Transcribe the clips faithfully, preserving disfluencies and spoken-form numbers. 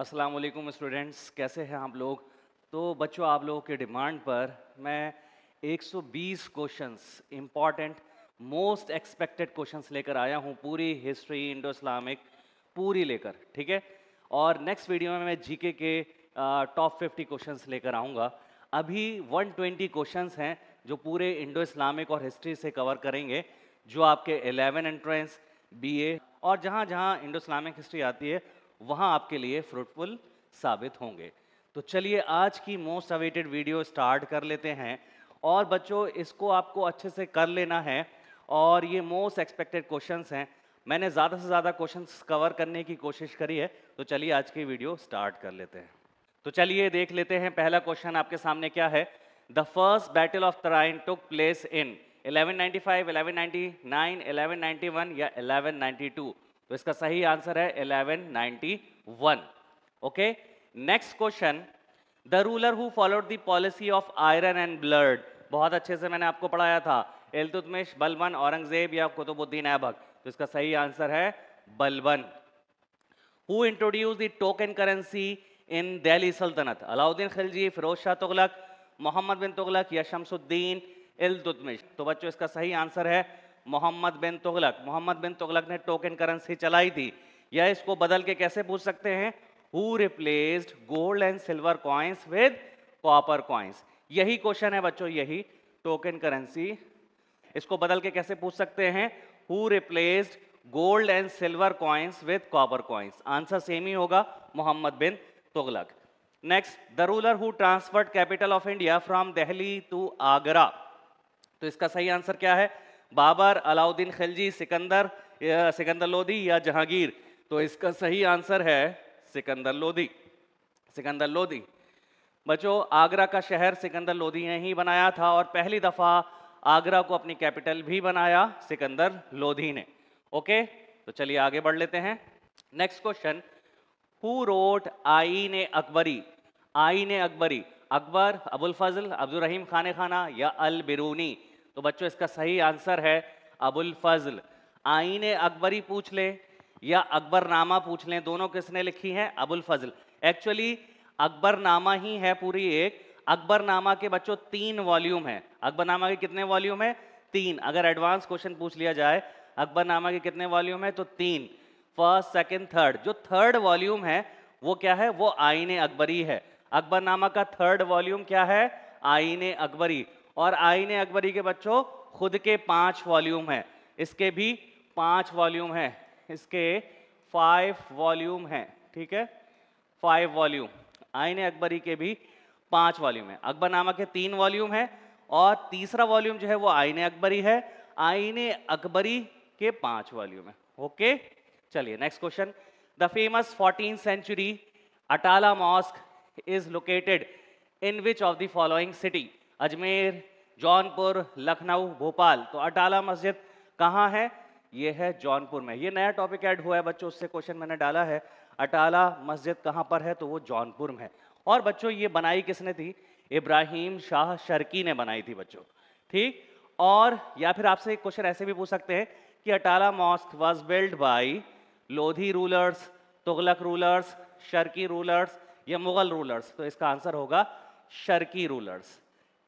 अस्सलाम वालेकुम स्टूडेंट्स, कैसे हैं आप लोग। तो बच्चों, आप लोगों के डिमांड पर मैं एक सौ बीस questions, important most expected questions लेकर आया हूं, पूरी हिस्ट्री इंडो इस्लामिक पूरी लेकर, ठीक है। और नेक्स्ट वीडियो में मैं जीके के टॉप फिफ्टी क्वेश्चंस लेकर आऊँगा। अभी एक सौ बीस क्वेश्चंस हैं जो पूरे इंडो इस्लामिक और हिस्ट्री से कवर करेंगे, जो आपके इलेवन एंट्रेंस बीए और जहाँ जहाँ इंडो इस्लामिक हिस्ट्री आती है वहाँ आपके लिए फ्रूटफुल साबित होंगे। तो चलिए आज की मोस्ट अवेटेड वीडियो स्टार्ट कर लेते हैं। और बच्चों, इसको आपको अच्छे से कर लेना है और ये मोस्ट एक्सपेक्टेड क्वेश्चंस हैं। मैंने ज़्यादा से ज़्यादा क्वेश्चंस कवर करने की कोशिश करी है। तो चलिए आज की वीडियो स्टार्ट कर लेते हैं। तो चलिए देख लेते हैं पहला क्वेश्चन आपके सामने क्या है। The first battle of Tarain took place in eleven ninety five, eleven ninety nine, eleven ninety one या इलेवन नाइन्टी टू। तो इसका सही आंसर है eleven ninety one. Okay, next question. The ruler who followed the policy of iron and blood, बहुत अच्छे से मैंने आपको पढ़ाया था। इल्तुतमिश, बलबन, औरंगजेब या कुतुबुद्दीन ऐबक। तो इसका सही आंसर है Balban. Who introduce the token currency in Delhi सल्तनत, अलाउद्दीन खिलजी, फिरोज शाह तुगलक, मोहम्मद बिन तुगलक या शमसुद्दीन इल्तुतमिश। तो बच्चों, इसका सही आंसर है मोहम्मद बिन तुगलक। मोहम्मद बिन तुगलक ने टोकन करेंसी चलाई थी। या इसको बदल के कैसे पूछ सकते हैं, who replaced gold and silver coins with copper coins. यही क्वेश्चन है बच्चों, यही टोकन करेंसी। इसको बदल के कैसे पूछ सकते हैं, who replaced gold and silver coins with copper coins. Answer same ही होगा, Mohammad bin Tughlaq. Next, the ruler who transferred capital of India from Delhi to Agra. तो इसका सही आंसर क्या है, बाबर, अलाउद्दीन खिलजी, सिकंदर सिकंदर लोदी या जहांगीर। तो इसका सही आंसर है सिकंदर लोदी। सिकंदर लोदी। बच्चों, आगरा का शहर सिकंदर लोदी ने ही बनाया था और पहली दफ़ा आगरा को अपनी कैपिटल भी बनाया सिकंदर लोदी ने। ओके, तो चलिए आगे बढ़ लेते हैं। Next question. हु रोट आईने अकबरी। आईने अकबरी, अकबर, अबुल फजल, अब्दुल रहीम खाने खाना या अल बिरूनी। तो बच्चों, इसका सही आंसर है अबुल फजल। आईने अकबरी पूछ लें या अकबरनामा पूछ लें, दोनों किसने लिखी हैं, अबुल फजल। एक्चुअली अकबरनामा ही है पूरी एक। अकबरनामा के बच्चों तीन वॉल्यूम हैं। अकबरनामा के कितने वॉल्यूम हैं, तीन। अगर एडवांस क्वेश्चन पूछ लिया जाए अकबरनामा के कितने वॉल्यूम है, तो तीन, फर्स्ट, सेकेंड, थर्ड। जो थर्ड वॉल्यूम है वो क्या है, वो आईने अकबरी है। अकबरनामा का थर्ड वॉल्यूम क्या है, आईने अकबरी। और आईने अकबरी के बच्चों खुद के पांच वॉल्यूम हैं, इसके भी पांच वॉल्यूम हैं, इसके फाइव वॉल्यूम हैं, ठीक है, फाइव वॉल्यूम। आईने अकबरी के भी पांच वॉल्यूम हैं। अकबरनामा के तीन वॉल्यूम हैं और तीसरा वॉल्यूम जो है वो आईने अकबरी है। आईने अकबरी के पांच वॉल्यूम है। ओके, चलिए next question. The famous fourteen century Atala mosque is located in which of the following city, Ajmer, Jaunpur, Lucknow, Bhopal. तो अटाला मस्जिद कहाँ है, ये है जौनपुर में। ये नया टॉपिक ऐड हुआ है बच्चों, उससे क्वेश्चन मैंने डाला है। अटाला मस्जिद कहाँ पर है, तो वो जौनपुर में है। और बच्चों, ये बनाई किसने थी, इब्राहिम शाह शर्की ने बनाई थी बच्चों, ठीक। और या फिर आपसे एक क्वेश्चन ऐसे भी पूछ सकते हैं कि Atala mosque was build by Lodi rulers, Tughlaq rulers, Sharqi rulers या मुगल रूलर्स। तो इसका आंसर होगा शर्की रूलर्स,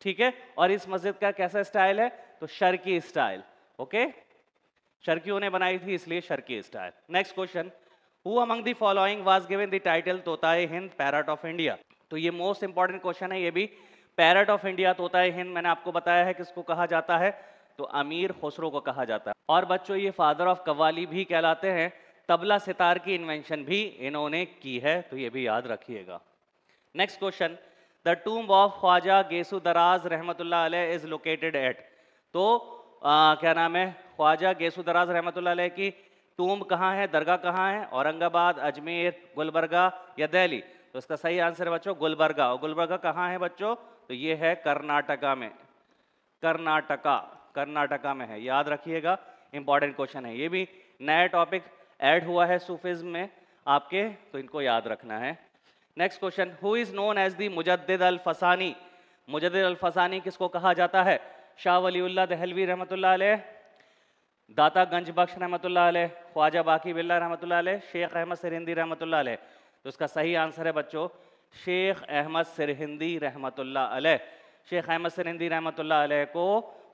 ठीक है। और इस मस्जिद का कैसा स्टाइल है, तो शर्की स्टाइल। ओके, शर्कियों ने बनाई थी इसलिए Sharqi style. Next question. Who among the following was given the title तोताए Hind, parrot of India. तो ये मोस्ट इंपॉर्टेंट क्वेश्चन है, ये भी पैरट ऑफ इंडिया, तोताए हिंद। मैंने आपको बताया है किसको कहा जाता है, तो अमीर खुसरो को कहा जाता है। और बच्चों, ये फादर ऑफ कव्वाली भी कहलाते हैं। तबला सितार की इन्वेंशन भी इन्होंने की है, तो ये भी याद रखिएगा। Next question. The tomb of Khwaja Gesu Daraz रहमतुल्लाह अलैह इज लोकेटेड एट। तो आ, क्या नाम है, ख्वाजा गेसू दराज रहमतुल्लाह अलैह की टूम्ब कहाँ है, दरगाह कहाँ है, औरंगाबाद, अजमेर, गुलबर्गा या दिल्ली। तो इसका सही आंसर है बच्चों गुलबर्गा। और गुलबर्गा कहाँ है बच्चों, तो ये है कर्नाटका में। कर्नाटका, कर्नाटका में है, याद रखिएगा, इंपॉर्टेंट क्वेश्चन है। ये भी नया टॉपिक ऐड हुआ है सूफिज्म में आपके, तो इनको याद रखना है। Next question. Who is known as the Mujaddid अल फसानी। मुजद्दिद अल फसानी किसको कहा जाता है, शाह वलीउल्लाह दहलवी रहमतुल्लाह अलैह, दाता गंज बख्श रहमतुल्लाह अलैह, ख्वाजा बाकी बिल्ला रहमतुल्लाह अलैह, शेख अहमद सिरहिंदी रहमतुल्लाह अलैह। तो इसका सही आंसर है बच्चों शेख अहमद सिरहिंदी रहमतुल्लाह अलैह। शेख अहमद सिरहिंदी रहमतुल्लाह अलैह को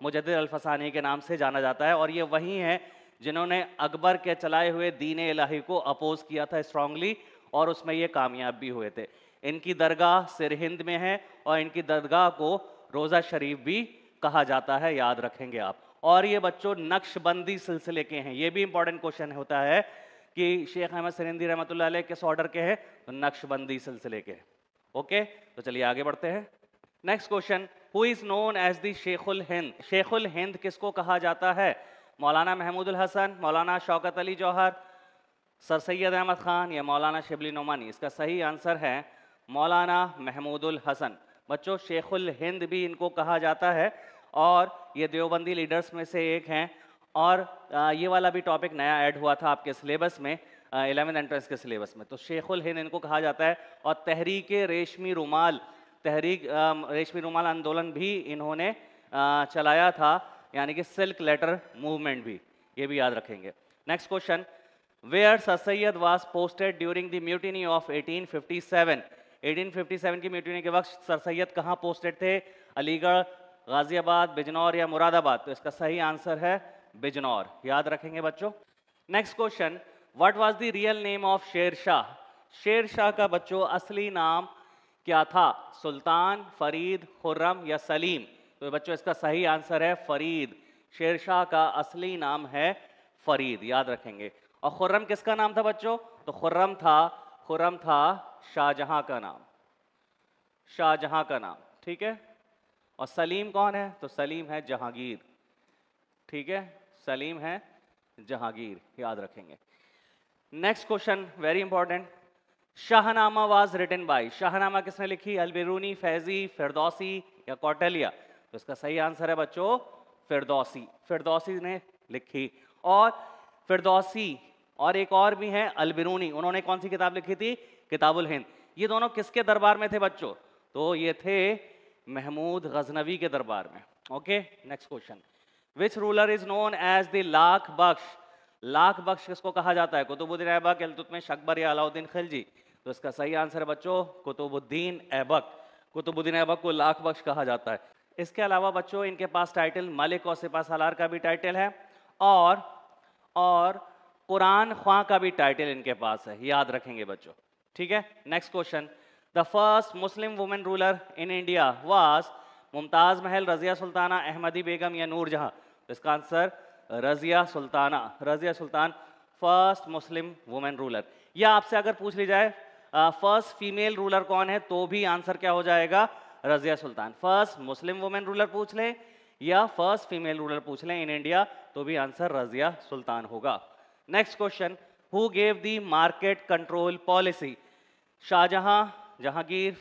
मुजद्दिद अल-फसानी के नाम से जाना जाता है और ये वही हैं जिन्होंने अकबर के चलाए हुए दीन इलाही को अपोज किया था स्ट्रांगली और उसमें ये कामयाब भी हुए थे। इनकी दरगाह सिरहिंद में है और इनकी दरगाह को रोज़ा शरीफ भी कहा जाता है, याद रखेंगे आप। और ये बच्चों नक्शबंदी सिलसिले के हैं, ये भी इंपॉर्टेंट क्वेश्चन होता है कि शेख अहमद सिरहिंदी रहमतुल्लाह अलैह किस ऑर्डर के हैं, तो नक्शबंदी सिलसिले के हैं। ओके, तो चलिए आगे बढ़ते हैं। Next question, who is known as the शेखुल हिंद। शेखुल हिंद किसको कहा जाता है? मौलाना महमूदुल हसन, मौलाना शौकत अली जौहर, सर सैयद अहमद ख़ान या मौलाना शिबली नोमानी। इसका सही आंसर है मौलाना महमूदुल हसन। बच्चों शेखुल हिंद भी इनको कहा जाता है और ये देवबंदी लीडर्स में से एक हैं और ये वाला भी टॉपिक नया ऐड हुआ था आपके सिलेबस में, इलेवेंथ एंट्रेंस के सिलेबस में। तो शेखुल हिंद इनको कहा जाता है और तहरीक रेशमी रुमाल, तहरीक रेशमी रुमाल आंदोलन भी इन्होंने चलाया था, यानी कि सिल्क लेटर मूवमेंट भी, ये भी याद रखेंगे। Next question, where Sir Syed was posted during the mutiny of eighteen fifty seven. Eighteen fifty seven की म्यूटिनी के वक्त सर सैयद कहाँ पोस्टेड थे? अलीगढ़, गाजियाबाद, बिजनौर या मुरादाबाद। तो इसका सही आंसर है बिजनौर, याद रखेंगे बच्चों। Next question, what was the real name of Shershah. Shershah का बच्चों असली नाम क्या था? सुल्तान, फरीद, खुर्रम या सलीम। तो बच्चों इसका सही आंसर है फरीद। शेरशाह का असली नाम है फरीद, याद रखेंगे। और खुर्रम किसका नाम था बच्चों? तो खुर्रम था खुर्रम था शाहजहां का नाम, शाहजहां का नाम, ठीक है। और सलीम कौन है? तो सलीम है जहांगीर, ठीक है, सलीम है जहांगीर, याद रखेंगे। Next question, very important, Shahnama was written by. Shahnama किसने लिखी? अलबिरूनी, फैजी, फिरदौसी या कौटिल्य। तो इसका सही आंसर है बच्चों फिरदौसी, फिरदौसी ने लिखी। और फिरदौसी और एक और भी हैं अलबिरूनी, उन्होंने कौन सी किताब लिखी थी? किताबुल हिंद। ये दोनों किसके दरबार में थे बच्चों? तो ये थे महमूद गजनवी के दरबार में। Okay, next question, which ruler is known as the lakh Bakhsh. Lakh Bakhsh किसको कहा जाता है? कुतुबुद्दीन ऐबक, इल्तुतमिश, अकबर या अलाउद्दीन खिलजी। तो इसका सही आंसर है बच्चों कुतुबुद्दीन ऐबक। कुतुबुद्दीन ऐबक को लाख बख्श कहा जाता है। इसके अलावा बच्चों इनके पास टाइटल मलिक और सिपा सालार का भी टाइटल है और और कुरान ख्वां का भी टाइटल इनके पास है, याद रखेंगे बच्चों, ठीक है। Next question, the first Muslim women ruler in India was Mumtaz Mahal, Razia Sultana, Ahmadi Begum या नूरजहां। तो इसका answer Razia Sultana, Razia Sultan first Muslim women ruler. या आपसे अगर पूछ ली जाए फर्स्ट फीमेल रूलर कौन है तो भी आंसर क्या हो जाएगा? Razia Sultan. First Muslim women ruler पूछ लें या फर्स्ट फीमेल रूलर पूछ लें इन इंडिया तो भी आंसर रजिया सुल्तान होगा। Next question, who gave the market control policy. Shahjahan, Jahangir,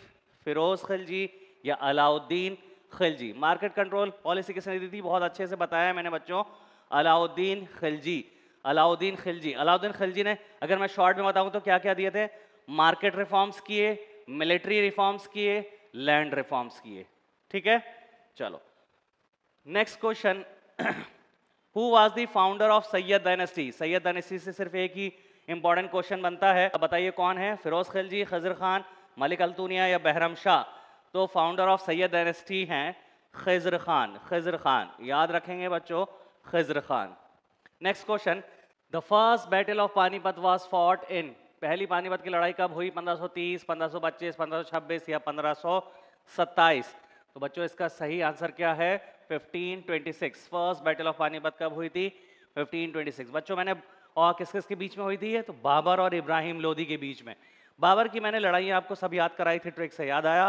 Firoz Khilji या Alauddin Khilji. Market control policy किसने दी थी? बहुत अच्छे से बताया मैंने बच्चों, अलाउद्दीन खिलजी, अलाउद्दीन खिलजी। अलाउद्दीन खिलजी ने अगर मैं शॉर्ट में बताऊं तो क्या क्या दिए थे? मार्केट रिफॉर्म्स किए, मिलिट्री रिफॉर्म्स किए, लैंड रिफॉर्म्स किए, ठीक है। चलो next question, who was the founder of Syed dynasty. Syed dynasty से सिर्फ एक ही इंपॉर्टेंट क्वेश्चन बनता है, अब बताइए कौन है? फिरोज खिलजी, खजर खान, मलिक अल्तुनिया या बहरम शाह। तो फाउंडर ऑफ सैयद डायनेस्टी हैं खजर खान, खजर खान, याद रखेंगे बच्चों Khizr Khan. Next question, the first battle of Panipat was fought in. पहली पानीपत की लड़ाई कब हुई? पंद्रह सौ तीस, पंद्रह सौ पच्चीस, पंद्रह सौ छब्बीस या पंद्रह सौ सत्ताईस। तो बच्चों इसका सही आंसर क्या है? पंद्रह सौ छब्बीस। फर्स्ट बैटल ऑफ पानीपत कब हुई थी? पंद्रह सौ छब्बीस। बच्चों मैंने और किस किस के बीच में हुई थी ये? तो बाबर और इब्राहिम लोदी के बीच में। बाबर की मैंने लड़ाई आपको सब याद कराई थी ट्रिक से, याद आया?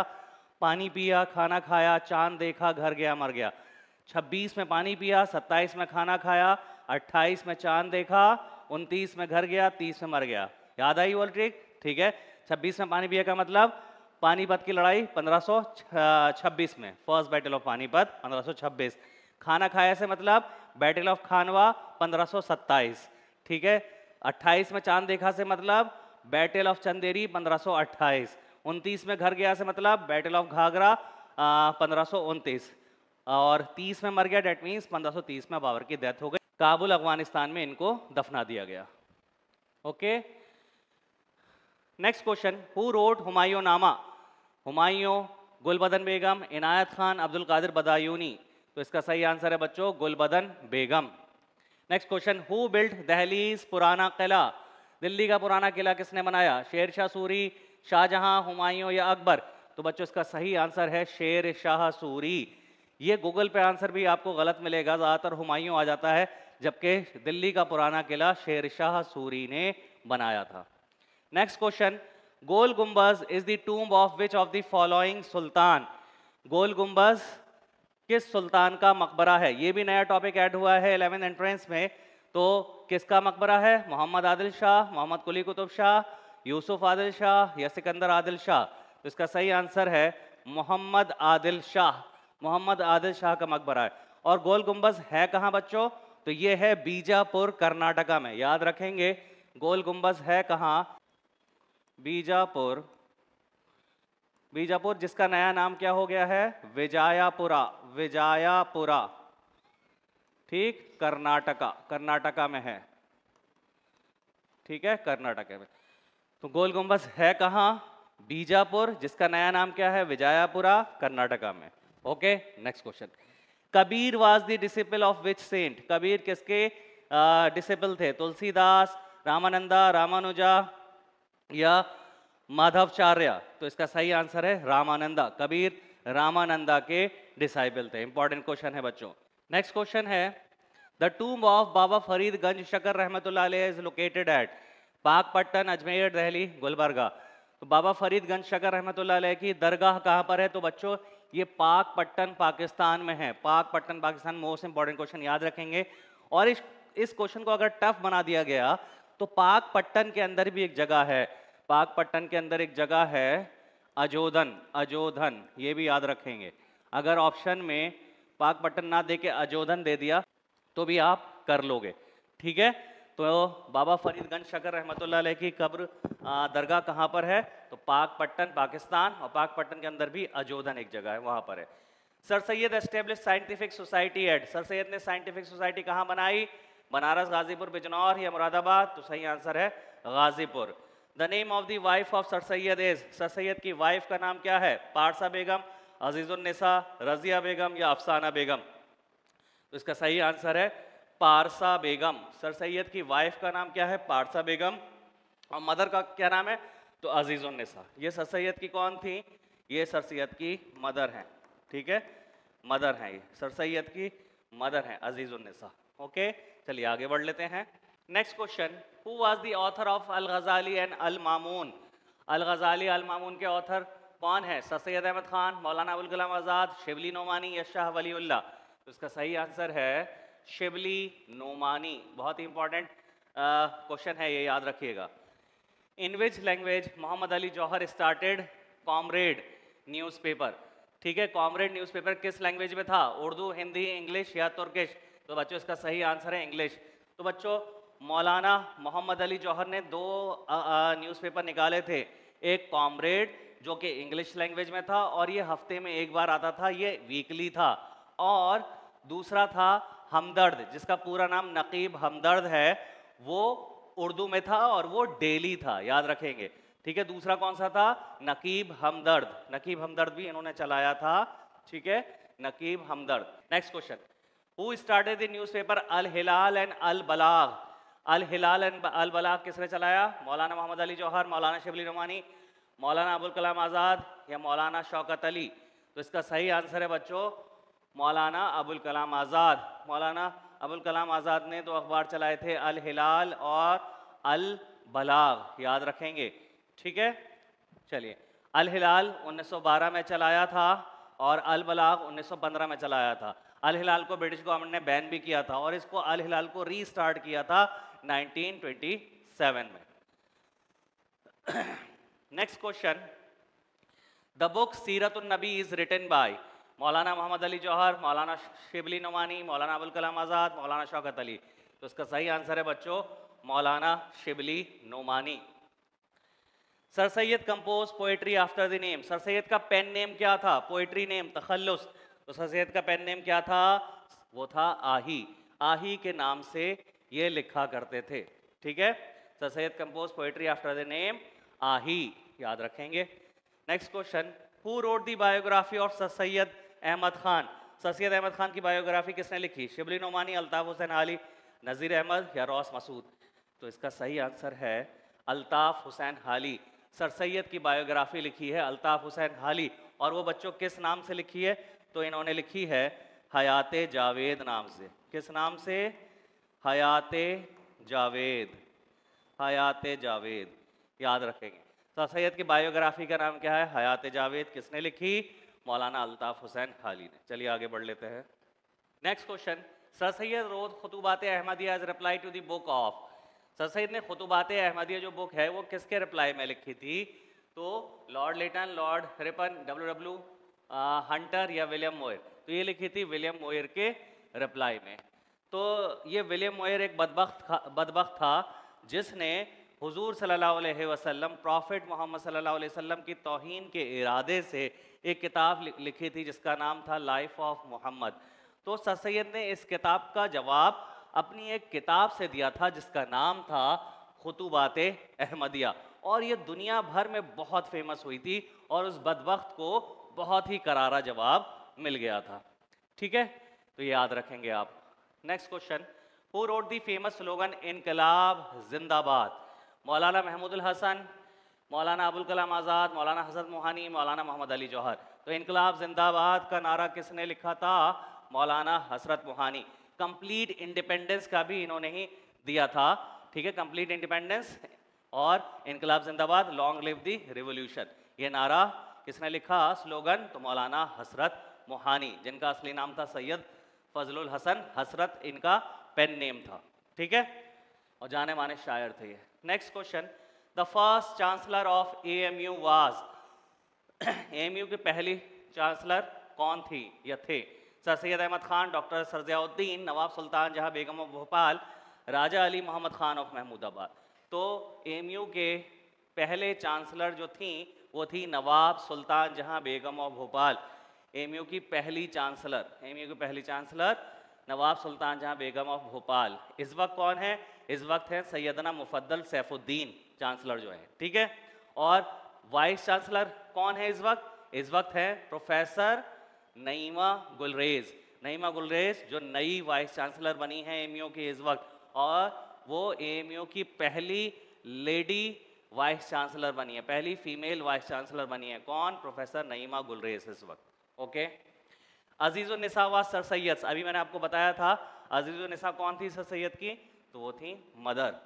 पानी पिया, खाना खाया, चांद देखा, घर गया मर गया। छब्बीस में पानी पिया, सत्ताईस में खाना खाया, अट्ठाईस में चांद देखा, उनतीस में घर गया, तीस में मर गया। याद आई वो ट्रिक? ठीक है। छब्बीस में पानी पिया का मतलब पानीपत की लड़ाई पंद्रह सौ छब्बीस में, फर्स्ट बैटल ऑफ पानीपत पंद्रह सौ छब्बीस। खाना खाया से मतलब बैटल ऑफ खानवा पंद्रह सौ सत्ताईस, ठीक है। अट्ठाईस में चांद देखा से मतलब बैटल ऑफ चंदेरी पंद्रह सौ अट्ठाईस। उनतीस में घर गया से मतलब बैटल ऑफ घाघरा पंद्रह सौ उनतीस और तीस में मर गया, डेट मीन्स पंद्रह सौ तीस में बाबर की डेथ हो गई। काबुल अफगानिस्तान में इनको दफना दिया गया। Okay, next question, who wrote Humayun Nama? Humayun, Gulbadan बेगम, इनायत खान, अब्दुल कादिर बदायूनी। तो इसका सही आंसर है बच्चों Gulbadan Begum. Next question, who built दहलीज पुराना किला? दिल्ली का पुराना किला किसने बनाया? शेर शाह सूरी, शाहजहां, हुमायूं या अकबर? तो बच्चों इसका सही आंसर है शेर शाह सूरी। ये गूगल पे आंसर भी आपको गलत मिलेगा, ज़्यादातर हुमायूं आ जाता है, जबकि दिल्ली का पुराना किला शेर शाह सूरी ने बनाया था। Next question, Gol Gumbaz is the tomb of which of the following sultan? Gol Gumbaz किस सुल्तान का मकबरा है? ये भी नया टॉपिक ऐड हुआ है इलेवेंथ एंट्रेंस में। तो किसका मकबरा है? मोहम्मद आदिल शाह, मोहम्मद कुली कुतुब शाह, यूसुफ आदिल शाह या सिकंदर आदिल शाह? तो इसका सही आंसर है मोहम्मद आदिल शाह। मोहम्मद आदिल शाह का मकबरा है। और गोल गुम्बज है कहाँ बच्चों? तो ये है बीजापुर, कर्नाटका में। याद रखेंगे गोल गुम्बज है कहाँ? बीजापुर। बीजापुर, जिसका नया नाम क्या हो गया है? विजायापुरा। विजायापुरा, ठीक, कर्नाटका। कर्नाटका में है, ठीक है, कर्नाटका में। तो गोल गुम्बज है कहाँ? बीजापुर, जिसका नया नाम क्या है? विजायापुरा, कर्नाटका में। Okay, next question, Kabir was the disciple of which saint? Kabir किसके डिसिपल थे? तुलसीदास, रामानंदा, रामानुजा या माधवाचार्य? तो इसका सही आंसर है रामानंदा। कबीर रामानंदा के डिसाइबल थे। इंपॉर्टेंट क्वेश्चन है बच्चों। नेक्स्ट क्वेश्चन है, the tomb of Baba Farid Ganj Shakar रहमतुल्लाह अलैह is located at? Pakpattan, Ajmer, Delhi, Gulbarga? तो बाबा फरीद गंज शकर रहमतुल्लाह अलैह की दरगाह कहाँ पर है? तो बच्चों ये पाकपट्टन, पाकिस्तान में है। Pakpattan, Pakistan, most important question याद रखेंगे। और इस इस क्वेश्चन को अगर टफ बना दिया गया तो पाकपट्टन के अंदर भी एक जगह है। पाकपट्टन के अंदर एक जगह है अजोधन। अजोधन, ये भी याद रखेंगे। अगर ऑप्शन में पाकपट्टन ना दे के अजोधन दे दिया तो भी आप कर लोगे, ठीक है। तो बाबा फरीदगंज शकर रहमतुल्लाह अलैह की कब्र, दरगाह कहाँ पर है? तो पाकपट्टन, पाकिस्तान। और पाकपट्टन के अंदर भी अजोधन एक जगह है, वहाँ पर है। Sir Syed establish scientific society at? Sir Syed ने साइंटिफिक सोसाइटी कहाँ बनाई? बनारस, गाजीपुर, बिजनौर या मुरादाबाद? तो सही आंसर है Ghazipur. The name of the wife of Sir Syed is? Sir Syed की वाइफ का नाम क्या है? पारसा बेगम, अजीज़ुन्निसा, रजिया बेगम या अफसाना बेगम? तो इसका सही आंसर है पारसा बेगम। सर सैयद की वाइफ का नाम क्या है? पारसा बेगम। और मदर का क्या नाम है? तो अजीज़ुन्निसा। ये सर सैयद की कौन थी? ये सर सैयद की मदर हैं, ठीक है, मदर हैं, ये सर सैयद की मदर हैं, अजीज़ुन्निसा। ओके, चलिए आगे बढ़ लेते हैं। Next question, who was the author of Al Ghazali and अल मामून? अल गजाली, अल मामून के ऑथर कौन है? सर सैयद अहमद खान, मौलाना अबुल कलाम आज़ाद, शिबली नोमानी या शाह वलीउल्लाह? तो इसका सही आंसर है शिबली नोमानी। बहुत ही इंपॉर्टेंट क्वेश्चन है ये, याद रखिएगा। In which language Mohammad Ali Jauhar started Comrade newspaper? ठीक है, कॉमरेड न्यूज़पेपर किस लैंग्वेज में था? उर्दू, हिंदी, इंग्लिश या तुर्किश? तो बच्चों इसका सही आंसर है इंग्लिश। तो बच्चों मौलाना मोहम्मद अली जौहर ने दो न्यूज़पेपर निकाले थे, एक कॉमरेड जो कि इंग्लिश लैंग्वेज में था और ये हफ्ते में एक बार आता था, ये वीकली था, और दूसरा था हमदर्द, जिसका पूरा नाम नकीब हमदर्द है, वो उर्दू में था और वो डेली था, याद रखेंगे, ठीक है। दूसरा कौन सा था? नकीब हमदर्द। नकीब हमदर्द भी इन्होंने चलाया था, ठीक है, Naqeeb Hamdard. Next question, Who started the newspaper Al-Hilal and Al-Balagh? Al-Hilal and Al-Balagh किसने चलाया? मौलाना मोहम्मद अली जौहर, मौलाना शिबली नोमानी, मौलाना अबुल कलाम आज़ाद या मौलाना शौकत अली? तो इसका सही आंसर है बच्चों मौलाना अबुल कलाम आज़ाद। मौलाना अबुल कलाम आज़ाद ने दो अखबार चलाए थे, अल-हिलाल और अल-बलाग, याद रखेंगे, ठीक है। चलिए, अल-हिलाल उन्नीस सौ बारह में चलाया था और अल-बलाग उन्नीस सौ पंद्रह में चलाया था। अल हिलाल को ब्रिटिश गवर्नमेंट ने बैन भी किया था और इसको अल हिलाल को रीस्टार्ट किया था नाइनटीन ट्वेंटी सेवन में। Next question, the book Seeratun Nabi is written by? मौलाना मोहम्मद अली जौहर, मौलाना शिबली नोमानी, मौलाना अबुल कलाम आज़ाद, मौलाना शौकत अली? तो इसका सही आंसर है बच्चों Maulana Shibli Nomani. Sir Syed compose poetry after the name? Sir Syed का पेन नेम क्या था? Poetry name तखल्लुस। तो सर सैयद का पेन नेम क्या था? वो था आही। आही के नाम से ये लिखा करते थे, ठीक है। Sir Syed compose poetry after the name Aahi, याद रखेंगे। Next question, who wrote the biography of Sir Syed Ahmad Khan? Sir Syed Ahmad Khan की बायोग्राफी किसने लिखी? शिबली नोमानी, अल्ताफ हुसैन अली, नज़ीर अहमद या रौस मसूद? तो इसका सही आंसर है अल्ताफ हुसैन हाली। सर सैयद की बायोग्राफी लिखी है अल्ताफ हुसैन हाली, और वो बच्चों किस नाम से लिखी है? तो इन्होंने लिखी है हयाते जावेद नाम से। किस नाम से? हयाते जावेद, हयाते जावेद, याद रखेंगे। सर सैयद की बायोग्राफी का नाम क्या है? हयाते जावेद। किसने लिखी? मौलाना अल्ताफ हुसैन हाली ने। चलिए आगे बढ़ लेते हैं। Next question, Sir Syed wrote Khutbat Ahmadiya as reply to the book of. Sir Syed ने खुतुबात अहमदिया जो बुक है वो किसके रिप्लाई में लिखी थी? तो Lord Lytton, Lord Ripon, W W Hunter या विलियम मोयर? तो ये लिखी थी विलियम मोयर के रिप्लाई में। तो ये विलियम मोयर एक बदबख्त बदबख्त था जिसने हुजूर सल्लल्लाहु अलैहि वसल्लम, प्रॉफिट मोहम्मद सल्लल्लाहु अलैहि वसल्लम की तौहीन के इरादे से एक किताब लिखी थी जिसका नाम था लाइफ ऑफ मोहम्मद। तो सर सैयद ने इस किताब का जवाब अपनी एक किताब से दिया था जिसका नाम था खुतुबात अहमदिया, और ये दुनिया भर में बहुत फेमस हुई थी और उस बदबख्त को बहुत ही करारा जवाब मिल गया था। ठीक है, तो ये याद रखेंगे आप। Next question, who wrote the famous slogan Inquilab Zindabad? मौलाना महमूदुल हसन, मौलाना अबुल कलाम आज़ाद, मौलाना हजरत मोहानी, मौलाना मोहम्मद अली जौहर? तो इनकलाब जिंदाबाद का नारा किसने लिखा था? मौलाना हजरत मोहानी। कंप्लीट इंडिपेंडेंस का भी इन्होंने ही दिया था। ठीक है, कंप्लीट इंडिपेंडेंस और इनकलाब जिंदाबाद, लॉन्ग लिव दी रिवोल्यूशन, ये नारा किसने लिखा स्लोगन? तो मौलाना हसरत मोहानी, जिनका असली नाम था सैयद फजलुल हसन। हसरत इनका पेन नेम था। ठीक है, और जाने माने शायर थे ये। Next question, the first chancellor of A M U was? M U की पहली चांसलर कौन थी या थे? Sir Syed Ahmad Khan, doctor Sir Ziauddin, Nawab Sultan Jahan Begum of Bhopal, Raja Ali Mohammad Khan of Mahmudabad? तो एमयू के पहले चांसलर जो थी वो थी नवाब सुल्तान जहां बेगम ऑफ भोपाल। एमयू की पहली चांसलर, एमयू की पहली chancellor Nawab Sultan Jahan Begum of Bhopal. इस वक्त कौन है? इस वक्त है सैयदना मुफद्दल सैफुद्दीन चांसलर जो है। ठीक है, और वाइस चांसलर कौन है इस वक्त? इस वक्त है प्रोफेसर नईमा गुलरेज, नईमा गुलरेज जो नई वाइस चांसलर बनी है एमयू की इस वक्त, और वो एएमयू की पहली लेडी वाइस चांसलर बनी है, पहली फीमेल वाइस चांसलर बनी है। कौन? प्रोफेसर नईमा गुलरेज इस वक्त। ओके, अजीजुल निसा व सर सैयद? अभी मैंने आपको बताया था अजीजुल निसा कौन थी सर सैयद की, तो वो थी mother.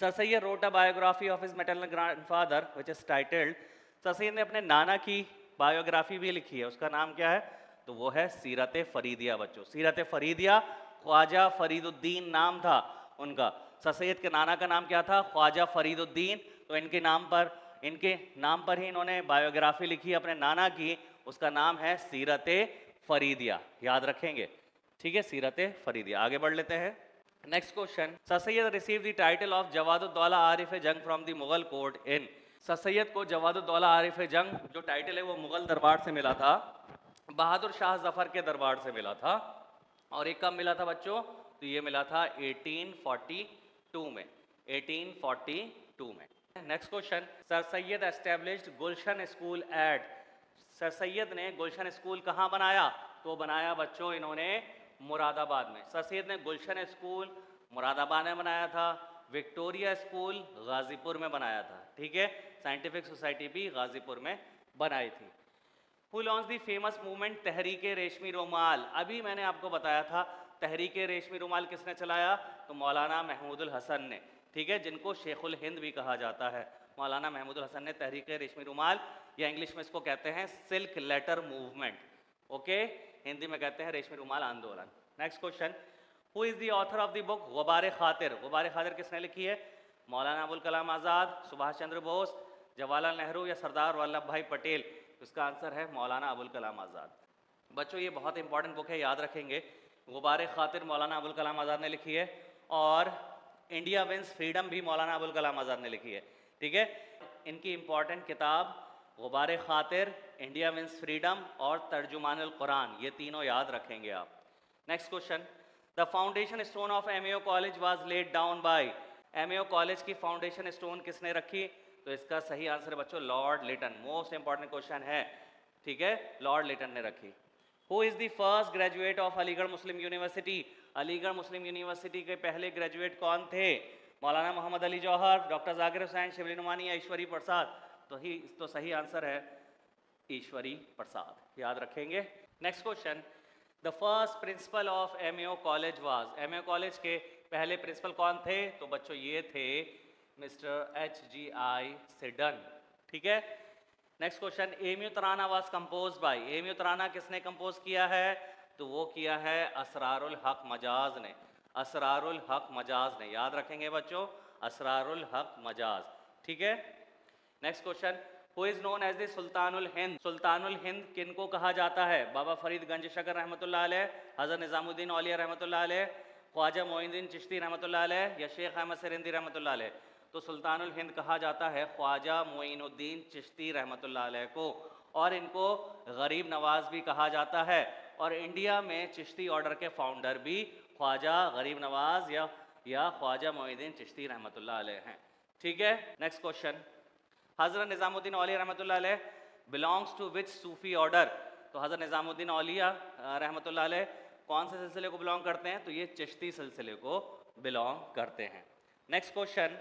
Sir Syed wrote a biography of his maternal grandfather which is titled? Sir Syed ने अपने नाना की बायोग्राफी भी लिखी है, उसका नाम क्या है? तो वो है सीरत फरीदिया। बच्चों, सीरत फरीदिया, ख्वाजा फरीदुद्दीन नाम था उनका। सर सैयद के नाना का नाम क्या था? ख्वाजा फरीदुद्दीन। तो इनके नाम पर, इनके नाम पर ही इन्होंने बायोग्राफी लिखी अपने नाना की, उसका नाम है सीरत फरीदिया, याद रखेंगे। ठीक है, सीरत फरीदिया। आगे बढ़ लेते हैं। Next question, Sir Syed receive the title of Jawaduddaula Arif Jung from the Mughal court in? Sir Syed को जवादुद्दौला आरिफ जंग जो टाइटल है वो मुगल दरबार से मिला था, बहादुर शाह जफर के दरबार से मिला था, और एक कब मिला था बच्चों? तो ये मिला था अठारह सौ बयालीस में, अठारह सौ बयालीस में। Next question, Sir Syed established Gulshan school at? Sir Syed ने गुलशन स्कूल कहाँ बनाया? तो बनाया बच्चों इन्होंने मुरादाबाद में। सर सैयद ने गुलशन स्कूल मुरादाबाद में बनाया था, विक्टोरिया स्कूल गाजीपुर में बनाया था। ठीक है, साइंटिफिक सोसाइटी भी गाजीपुर में बनाई थी। Who launch the famous movement Tahreek Reshmi Rumal? अभी मैंने आपको बताया था तहरीक रेशमी रुमाल किसने चलाया, तो मौलाना महमूदुल हसन ने। ठीक है, जिनको शेखुल हिंद भी कहा जाता है, मौलाना महमूदुल हसन ने तहरीक रेशमी रुमाल, या इंग्लिश में इसको कहते हैं silk letter movement. Okay, Hindi में कहते हैं रेशमी रुमाल आंदोलन। Next question, who is the author of the book गुबारे खातिर? गुबारे खातिर किसने लिखी है? मौलाना अबुल कलाम आज़ाद, सुभाष चंद्र बोस, जवाहरलाल नेहरू या सरदार वल्लभ भाई पटेल? इसका आंसर है मौलाना अबुल कलाम आज़ाद। बच्चों, ये बहुत इंपॉर्टेंट बुक है, याद रखेंगे। गुबारे खातिर मौलाना अबुल कलाम आज़ाद ने लिखी है, और इंडिया विंस फ्रीडम भी मौलाना अबुल कलाम आज़ाद ने लिखी है। ठीक है, इनकी इंपॉर्टेंट किताब गुबारे खातिर, इंडिया विंस फ्रीडम और तर्जुमानुल कुरान, ये तीनों याद रखेंगे आप। Next question, the foundation stone of MU college was laid down by? MAO college की फाउंडेशन स्टोन किसने रखी? तो इसका सही आंसर है बच्चों Lord Lytton. Most important question है, ठीक है, लॉर्ड लिटन ने रखी। Who is the first graduate of Aligarh Muslim University? Aligarh Muslim University के पहले ग्रेजुएट कौन थे? मौलाना मोहम्मद अली जौहर, डॉक्टर जाकिर हुसैन, शिबली नोमानी, ईश्वरी प्रसाद। तो ही तो सही आंसर है ईश्वरी प्रसाद, याद रखेंगे। Next question, the first principal of MAO college was? MAO college के पहले प्रिंसिपल कौन थे? तो बच्चों ये थे mister H G I sedan, ठीक है। Next question, MU Tarana was compose by? MU Tarana किसने कंपोज किया है? तो वो किया है असरारुल हक मजाज ने, असरारुल हक मजाज ने, याद रखेंगे बच्चों, असरारुल हक मजाज, ठीक है। Next question, who is known as the सुल्तानुल Hind? सुल्तानुल Hind किनको कहा जाता है? बाबा फरीद गंज शकर रहमतुल्लाह अलैह, हज़रत निज़ामुद्दीन औलिया रहमतुल्लाह अलैह, ख्वाजा मोइनुद्दीन चिश्ती रहमतुल्लाह अलैह, या शेख अहमद सिरहिंदी रहमतुल्लाह अलैह। तो सुल्तानुल हिंद कहा जाता है ख्वाजा मोइनुद्दीन चिश्ती रहमतुल्लाह अलैह को, और इनको गरीब नवाज भी कहा जाता है। और इंडिया में चिश्ती ऑर्डर के फाउंडर भी ख्वाजा गरीब नवाज या या ख्वाजा मोइनुद्दीन चिश्ती रहमतुल्लाह अलैह हैं, ठीक है। नेक्स्ट क्वेश्चन, हज़रत निज़ामुद्दीन औलिया रहमतुल्लाह अलैह belongs to which Sufi order? तो हज़रत निज़ामुद्दीन औलिया रहमतुल्लाह अलैह कौन से सिलसिले को बिलोंग करते हैं? तो ये चिश्ती सिलसिले को बिलोंग करते हैं। Next question,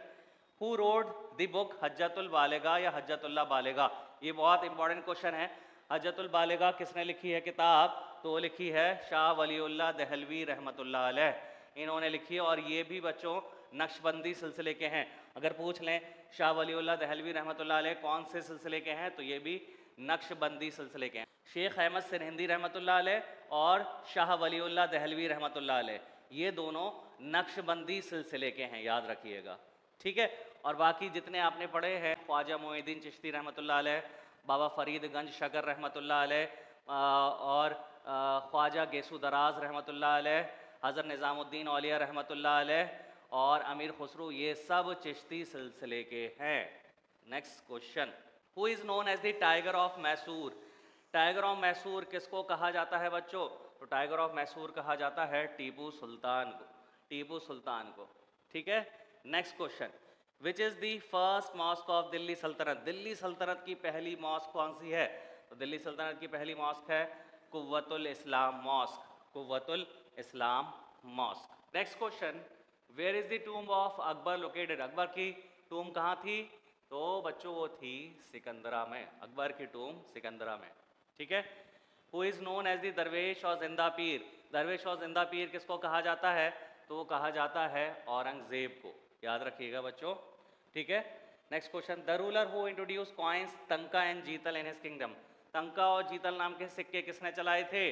who wrote the book Hujjatul Baligha या हज्जतुल्ला बालिगा? ये बहुत इंपॉर्टेंट क्वेश्चन है। हज्जतुल बालिगा किसने लिखी है किताब? तो लिखी है शाह वलीउल्लाह दहलवी रहमतुल्लाह अलैह, इन्होंने लिखी है। और ये भी बच्चों नक्शबंदी सिलसिले के हैं। अगर पूछ लें शाह वलीउल्लाह दहलवी रहमतुल्लाह अलैह कौन से सिलसिले के हैं, तो ये भी नक्शबंदी सिलसिले के हैं। शेख अहमद सिरहिंदी रहमतुल्लाह अलैह और शाह वलीउल्लाह दहलवी रहमतुल्लाह अलैह, ये दोनों नक्शबंदी सिलसिले के हैं, याद रखिएगा, ठीक है। और बाकी जितने आपने पढ़े हैं, ख्वाजा मोइनुद्दीन चिश्ती रहमतुल्लाह अलैह, बाबा फरीद गंज शकर रहमतुल्लाह अलैह, और ख्वाजा गेसू दराज रहमतुल्लाह अलैह, हज़रत निज़ामुद्दीन औलिया रहमतुल्लाह अलैह और अमीर खुसरू, ये सब चिश्ती सिलसिले के हैं। Next question, who is known as the tiger of Mysore? Tiger of Mysore किसको कहा जाता है बच्चों? तो टाइगर ऑफ मैसूर कहा जाता है टीपू सुल्तान को, टीपू सुल्तान को, ठीक है। Next question, which is the first mosque of Delhi सल्तनत? दिल्ली सल्तनत की पहली मॉस्क कौन सी है? तो दिल्ली सल्तनत की पहली मॉस्क है Quwwatul Islam mosque, Quwwatul Islam mosque. Next question, where is the tomb of Akbar located? Akbar की टूम्ब कहाँ थी? तो बच्चों वो थी सिकंदरा में, अकबर की टूम्ब सिकंदरा में, ठीक है। Who is known as the दरवेश और जिंदा पीर? दरवेश और जिंदा पीर किसको कहा जाता है? तो वो कहा जाता है औरंगज़ेब को, याद रखिएगा बच्चों, ठीक है। Next question, the ruler who introduce coins tanka and jital in his kingdom? तंका और जीतल नाम के सिक्के किसने चलाए थे?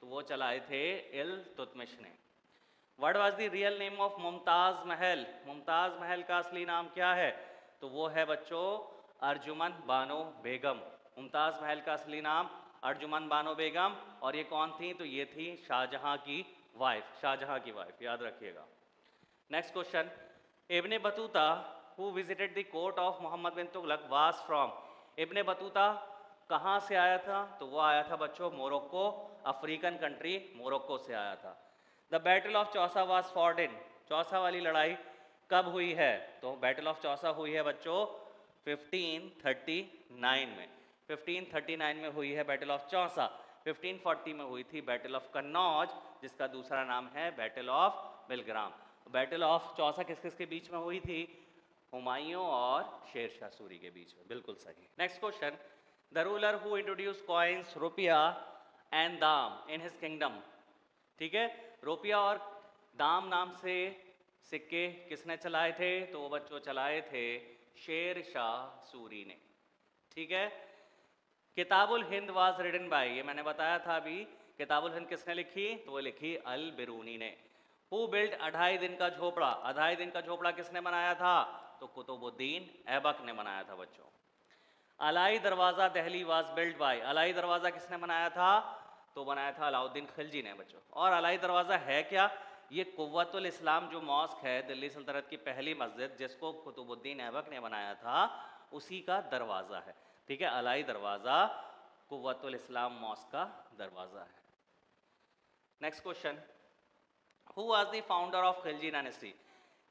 तो वो चलाए थे इल्तुतमिश ने। What was the real name of Mumtaz Mahal? Mumtaz महल का असली नाम क्या है? तो वो है बच्चों अर्जुमन बानो बेगम। मुमताज़ महल का असली नाम अर्जुमन बानो बेगम, और ये कौन थी? तो ये थी शाहजहाँ की वाइफ, शाहजहाँ की वाइफ, याद रखिएगा। Next question, Ibn Battuta who visited the court of Mohammad bin Tughlaq was from? Ibn Battuta कहाँ से आया था? तो वो आया था बच्चों मोरक्को, अफ्रीकन कंट्री मोरक्को से आया था। द बैटल ऑफ चौसा वास फॉट इन? चौसा वाली लड़ाई कब हुई है? तो बैटल ऑफ चौसा हुई है बच्चों फिफ्टीन थर्टी नाइन में, फिफ्टीन थर्टी नाइन में हुई है battle of Chausa. Fifteen forty में हुई थी बैटल ऑफ कन्नौज, जिसका दूसरा नाम है battle of Bilgram. Battle of Chausa किस किस के बीच में हुई थी? हुमायूं और शेरशाह सूरी के बीच में, बिल्कुल सही। Next question, the ruler who introduce coins rupiya and dam in his kingdom? ठीक है, रुपया और दाम नाम से सिक्के किसने चलाए थे? तो वो बच्चों चलाए थे शेरशाह सूरी ने, ठीक है। Kitabul Hind was written by? ये मैंने बताया था अभी, किताबुल हिंद किसने लिखी? तो वो लिखी अल बिरूनी ने। हु बिल्ड अढ़ाई दिन का झोपड़ा? अढ़ाई दिन का झोपड़ा किसने बनाया था? तो कुतुबुद्दीन ऐबक ने बनाया था बच्चों। अलाई दरवाज़ा Delhi was build by? Alai दरवाज़ा किसने बनाया था? तो बनाया था अलाउद्दीन खिलजी ने बच्चों। और अलाई दरवाज़ा है क्या? ये कुव्वतुल इस्लाम जो मॉस्क है दिल्ली सल्तनत की पहली मस्जिद, जिसको कुतुबुद्दीन ऐबक ने बनाया था, उसी का दरवाज़ा है, ठीक है। अलाई दरवाज़ा कुव्वतुल इस्लाम मॉस्क का दरवाज़ा है। Next question, who was the founder of Khilji dynasty?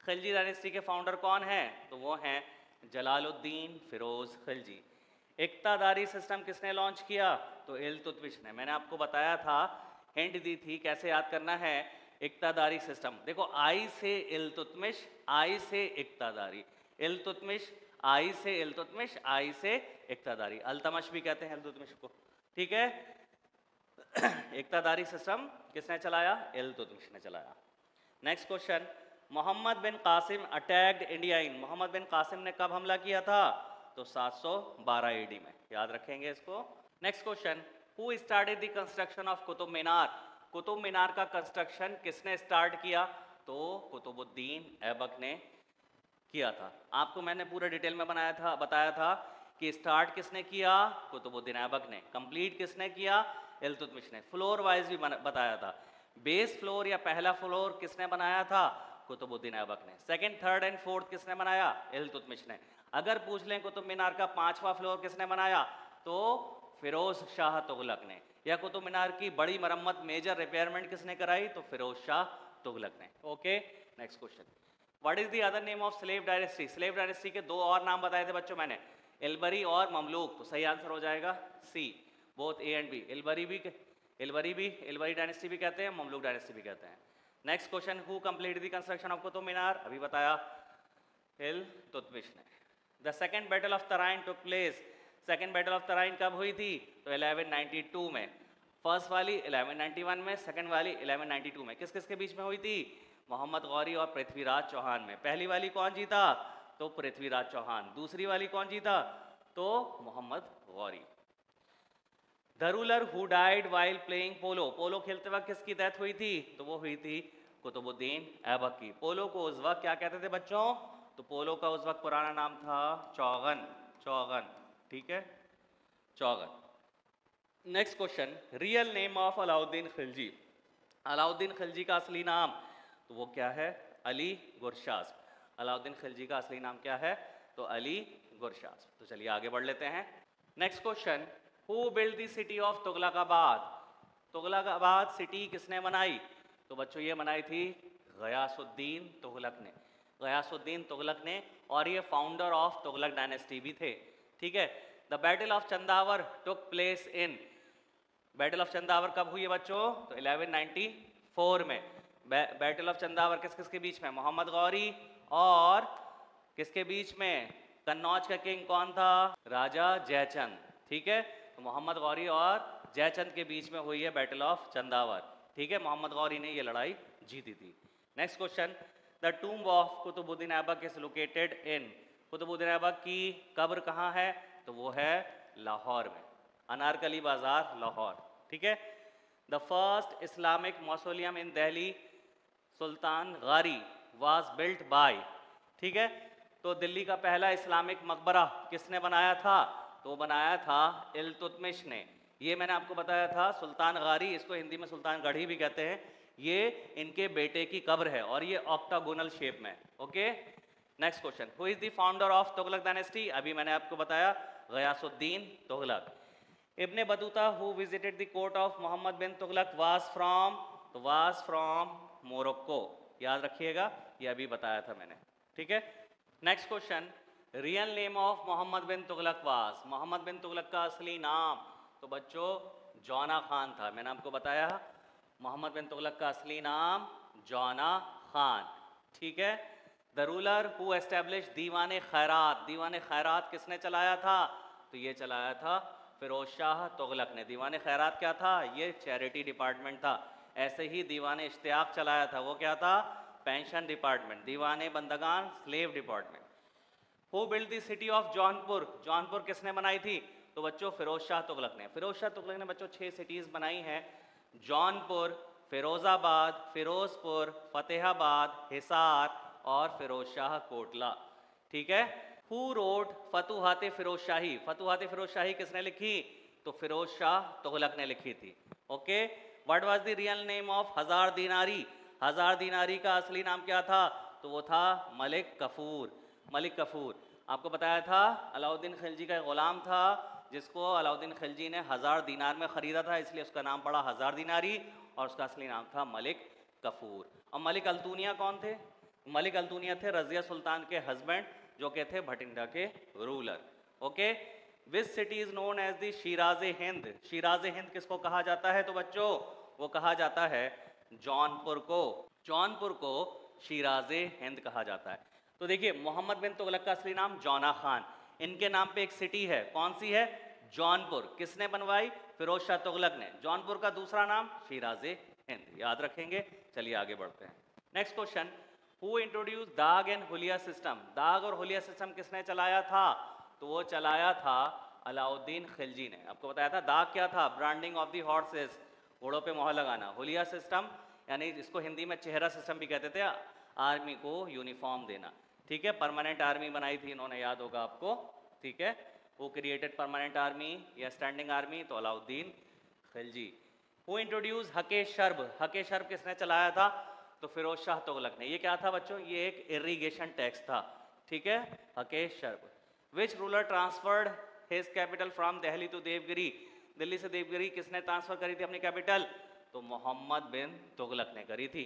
Khilji dynasty के फाउंडर कौन हैं? तो वो हैं जलालुद्दीन फिरोज खिलजी। एकतादारी सिस्टम किसने लॉन्च किया? तो इल्तुतमिश ने। मैंने आपको बताया था, हिंट दी थी कैसे याद करना है एकतादारी सिस्टम। देखो, आई से इल्तुतमिश, आई से एकतादारी, इल्तुतमिश आई से इल्तुतमिश, आई से एकतादारी, अल्तमश भी कहते हैं इल्तुतमिश को, ठीक है। एकतादारी सिस्टम किसने चलाया? इल्तुतमिश ने चलाया। Next question, Mohammad bin Qasim attacked India in, Mohammad बिन कासिम ने कब हमला किया था? तो सात सौ बारह एडी में, याद रखेंगे इसको। Next question, who started the construction of Qutub Minar, Qutub Minar का कंस्ट्रक्शन किसने स्टार्ट किया? तो कुतुबुद्दीन ऐबक ने किया था। आपको मैंने पूरा डिटेल में बनाया था, बताया था कि स्टार्ट किसने किया? कुतुबुद्दीन ऐबक ने। कंप्लीट किसने किया? इल्तुतमिश ने। फ्लोर वाइज भी बताया था, बेस फ्लोर या पहला फ्लोर किसने बनाया था? कुतुबुद्दीन ऐबक ने। सेकंड, थर्ड एंड फोर्थ किसने बनाया? इल्तुतमिश ने। अगर पूछ लें कुतुब मीनार का पांचवा फ्लोर किसने बनाया, तो फिरोज शाह तुगलक ने। या कुतुब मीनार की बड़ी मरम्मत, मेजर रिपेयरमेंट किसने कराई? तो फिरोज शाह तुगलक ने। Okay, next question, what is the other name of slave dynasty, slave dynasty के दो और नाम बताए थे बच्चों मैंने, इलबरी और ममलूक। तो सही आंसर हो जाएगा C, both A and B, Ilbari भी इलबरी भी इलबरी डायनेस्टी भी कहते हैं, ममलूक डायनेस्टी भी कहते हैं। Next question, who complete the construction of Qutub Minar? अभी बताया, इल्तुतमिश ने। The second battle of Tarain took place, second battle of Tarain कब हुई थी? तो ग्यारह सौ बानवे में। फर्स्ट वाली ग्यारह सौ इक्यानवे में, सेकंड वाली ग्यारह सौ बानवे में। किस किस के बीच में हुई थी? मोहम्मद गौरी और पृथ्वीराज चौहान में। पहली वाली कौन जीता? तो पृथ्वीराज चौहान। दूसरी वाली कौन जीता? तो Mohammad Ghori. The ruler who died while playing polo, polo खेलते वक्त किसकी डेथ हुई थी? तो वो हुई थी कुतुबुद्दीन ऐबक की। पोलो को उस वक्त क्या कहते थे बच्चों? तो पोलो का उस वक्त पुराना नाम था चौगन, चौगन, ठीक है, चौगन। Next question, real name of Alauddin Khilji, Alauddin Khilji का असली नाम, तो वो क्या है? अली गुरशास। अलाउद्दीन खिलजी का असली नाम क्या है? तो अली गुरशास। तो चलिए आगे बढ़ लेते हैं। Next question, Who built the city of Tughlaqabad, Tughlaqabad city किसने बनाई? तो बच्चों ये बनाई थी गयासुद्दीन तुगलक ने, गयासुद्दीन तुगलक ने, और ये फाउंडर ऑफ तुगलक डायनेस्टी भी थे, ठीक है। The battle of Chandawar took place in, battle of Chandawar कब हुई है बच्चों? तो ग्यारह सौ चौरानवे में। बैटल ऑफ चंदावर किस किस के बीच में? मोहम्मद गौरी और किसके बीच में? कन्नौज का किंग कौन था? राजा जयचंद, ठीक है। मोहम्मद गौरी और जयचंद के बीच में हुई है बैटल ऑफ चंदावर, ठीक है। मोहम्मद गौरी ने ये लड़ाई जीती थी। Next question, the tomb of Qutbuddin Aibak is located in, Qutbuddin Aibak की कब्र कहाँ है? तो वो है लाहौर में, अनारकली बाजार लाहौर, ठीक है। The first Islamic mausoleum in Delhi Sultan Ghari was built by, ठीक है। तो दिल्ली का पहला इस्लामिक मकबरा किसने बनाया था? तो बनाया था इल्तुतमिश ने। ये मैंने आपको बताया था सुल्तान गारी, इसको हिंदी में सुल्तान गढ़ी भी कहते हैं, ये इनके बेटे की कब्र है और ये ऑक्टागोनल शेप में। Okay, next question, who is the founder of Tughlaq dynasty? अभी मैंने आपको बताया Ghiyasuddin Tughlaq. Ibn Battuta who visited the court of Mohammad bin Tughlaq was from, तो वाज फ्रॉम मोरक्को, याद रखिएगा, ये अभी बताया था मैंने, ठीक है। Next question, real name of Mohammad bin Tughlaq was, Mohammad bin Tughlaq का असली नाम, तो बच्चों जौना खान था। मैंने आपको बताया मोहम्मद बिन तुगलक का असली नाम जौना खान, ठीक है। The ruler who establish Diwan Khairat, Diwan खैरात किसने चलाया था? तो ये चलाया था फिरोज शाह तुगलक ने। दीवान खैरात क्या था? ये चैरिटी डिपार्टमेंट था। ऐसे ही दीवान इश्तियाक चलाया था, वो क्या था? Pension department, Diwan Bandagan slave department. Who built the city of Jaunpur, Jaunpur किसने बनाई थी? तो बच्चों फिरोज शाह तुगलक ने। फिरोज शाह तुगलक ने बच्चों छह सिटीज़ बनाई हैं, जौनपुर, फिरोजाबाद, फिरोजपुर, फतेहाबाद, हिसार और फिरोज शाह कोटला, ठीक है। Who wrote फतूहात फिरोज शाही, फतूहात फिरोज शाही किसने लिखी? तो फिरोज शाह तुगलक ने लिखी थी। Okay, what was the real name of Hazar Dinari, हजार दीनारी का असली नाम क्या था? तो वो था मलिक कफूर, मलिक कफूर। आपको बताया था अलाउद्दीन खिलजी का ग़ुलाम था, जिसको अलाउद्दीन खिलजी ने हज़ार दीनार में ख़रीदा था, इसलिए उसका नाम पड़ा हज़ार दीनारी और उसका असली नाम था मलिक कफूर। और मलिक अल्तूनिया कौन थे? मलिक अल्तुनिया थे रजिया सुल्तान के हस्बैंड जो के थे भटिंडा के ruler. Okay, which city is known as the Shiraze Hind. Shiraze Hind किसको कहा जाता है तो बच्चों, वो कहा जाता है जौनपुर को. जौनपुर को शिराजे हिंद कहा जाता है. तो देखिए मोहम्मद बिन तुगलक का असली नाम जौना खान, इनके नाम पे एक सिटी है, कौन सी है? जौनपुर. किसने बनवाई? फिरोज शाह तुगलक ने. जौनपुर का दूसरा नाम शिराजे हिंद, याद रखेंगे. चलिए आगे बढ़ते हैं. Next question, who introduce dagh and huliya system. दाग और हुलिया सिस्टम किसने चलाया था? तो वो चलाया था अलाउद्दीन खिलजी ने. आपको बताया था दाग क्या था, ब्रांडिंग ऑफ दी हॉर्सेस, घोड़ों पे मोहर लगाना. हुलिया सिस्टम यानी इसको हिंदी में चेहरा सिस्टम भी कहते थे, आर्मी को यूनिफॉर्म देना. ठीक है, परमानेंट आर्मी बनाई थी इन्होंने, याद होगा आपको. ठीक है, वो क्रिएटेड परमानेंट आर्मी या स्टैंडिंग आर्मी तो अलाउद्दीन खिलजी. Who introduce Haq Sharb. हके शर्ब किसने चलाया था? तो फिरोज शाह तुगलक ने. ये क्या था बच्चों? ये एक इरीगेशन टैक्स था. ठीक है, हके shrub. Which ruler transferred his capital from Delhi to Devgiri. Delhi से देवगिरी किसने ट्रांसफर करी थी अपनी कैपिटल? तो मोहम्मद बिन तुगलक ने करी थी.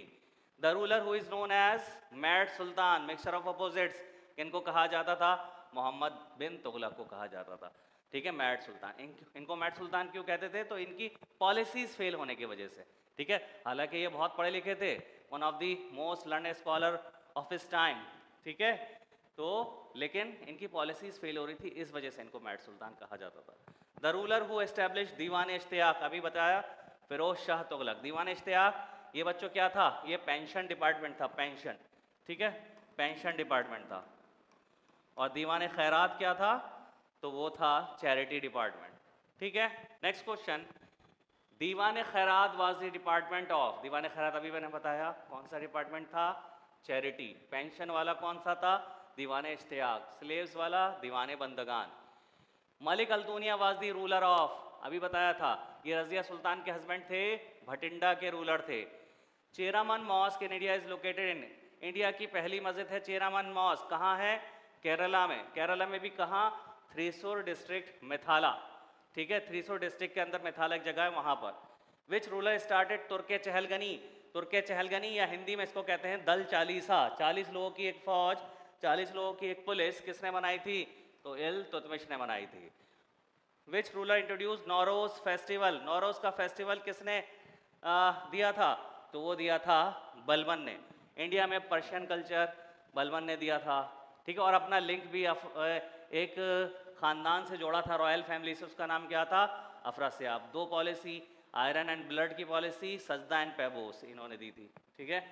The ruler who is known as mad sultan, mixture of opposites, इनको कहा जाता था मोहम्मद बिन तुगलक को कहा जाता था. ठीक है, मैड सुल्तान. इन, इनको मैड सुल्तान क्यों कहते थे? तो इनकी पॉलिसीज फेल होने की वजह से. ठीक है, हालांकि ये बहुत पढ़े लिखे थे, one of the most learn scholar of his time. ठीक है, तो लेकिन इनकी पॉलिसीज फेल हो रही थी, इस वजह से इनको मैड सुल्तान कहा जाता था. The ruler who establish Diwan Ishtiaq, अभी बताया फिरोज शाह तुगलक. दीवान इश्तियाक ये बच्चों क्या था? ये पेंशन डिपार्टमेंट था, पेंशन. ठीक है, पेंशन डिपार्टमेंट था. और दीवान खैरात क्या था? तो वो था चैरिटी डिपार्टमेंट. ठीक है, next question, Diwan Khairat was the department of. Diwan Khairat अभी मैंने बताया कौन सा डिपार्टमेंट था, चैरिटी. पेंशन वाला कौन सा था? दीवान इश्तियाक. स्लेव्स वाला Diwan Bandagan. Malik Altunia was the ruler of, अभी बताया था ये रजिया सुल्तान के हस्बैंड थे, भटिंडा के रूलर थे. Cheraman mosque in India is located in, India की पहली मस्जिद है चेरामन मॉस्क. कहाँ है? केरला में. केरला में भी कहाँ? थ्रीसूर डिस्ट्रिक्ट मिथाला. ठीक है, थ्रीसूर डिस्ट्रिक्ट के अंदर मिथाला एक जगह है, वहाँ पर. Which ruler started तुर्के चहलगनी. तुर्के चहलगनी या हिंदी में इसको कहते हैं दल चालीसा. चालीस लोगों की एक फौज, चालीस लोगों की एक पुलिस किसने बनाई थी? तो इल्तुतमिश ने बनाई थी. Which ruler introduce Nowruz festival. Nowruz का फेस्टिवल किसने आ, दिया था? तो वो दिया था बलबन ने. इंडिया में पर्शियन कल्चर बलबन ने दिया था. ठीक है, और अपना लिंक भी अफ, एक खानदान से जोड़ा था, रॉयल फैमिली से, उसका नाम क्या था? अफरासियाब. दो पॉलिसी, आयरन एंड ब्लड की पॉलिसी, सजदा एंड पैबोस, इन्होंने दी थी. ठीक है,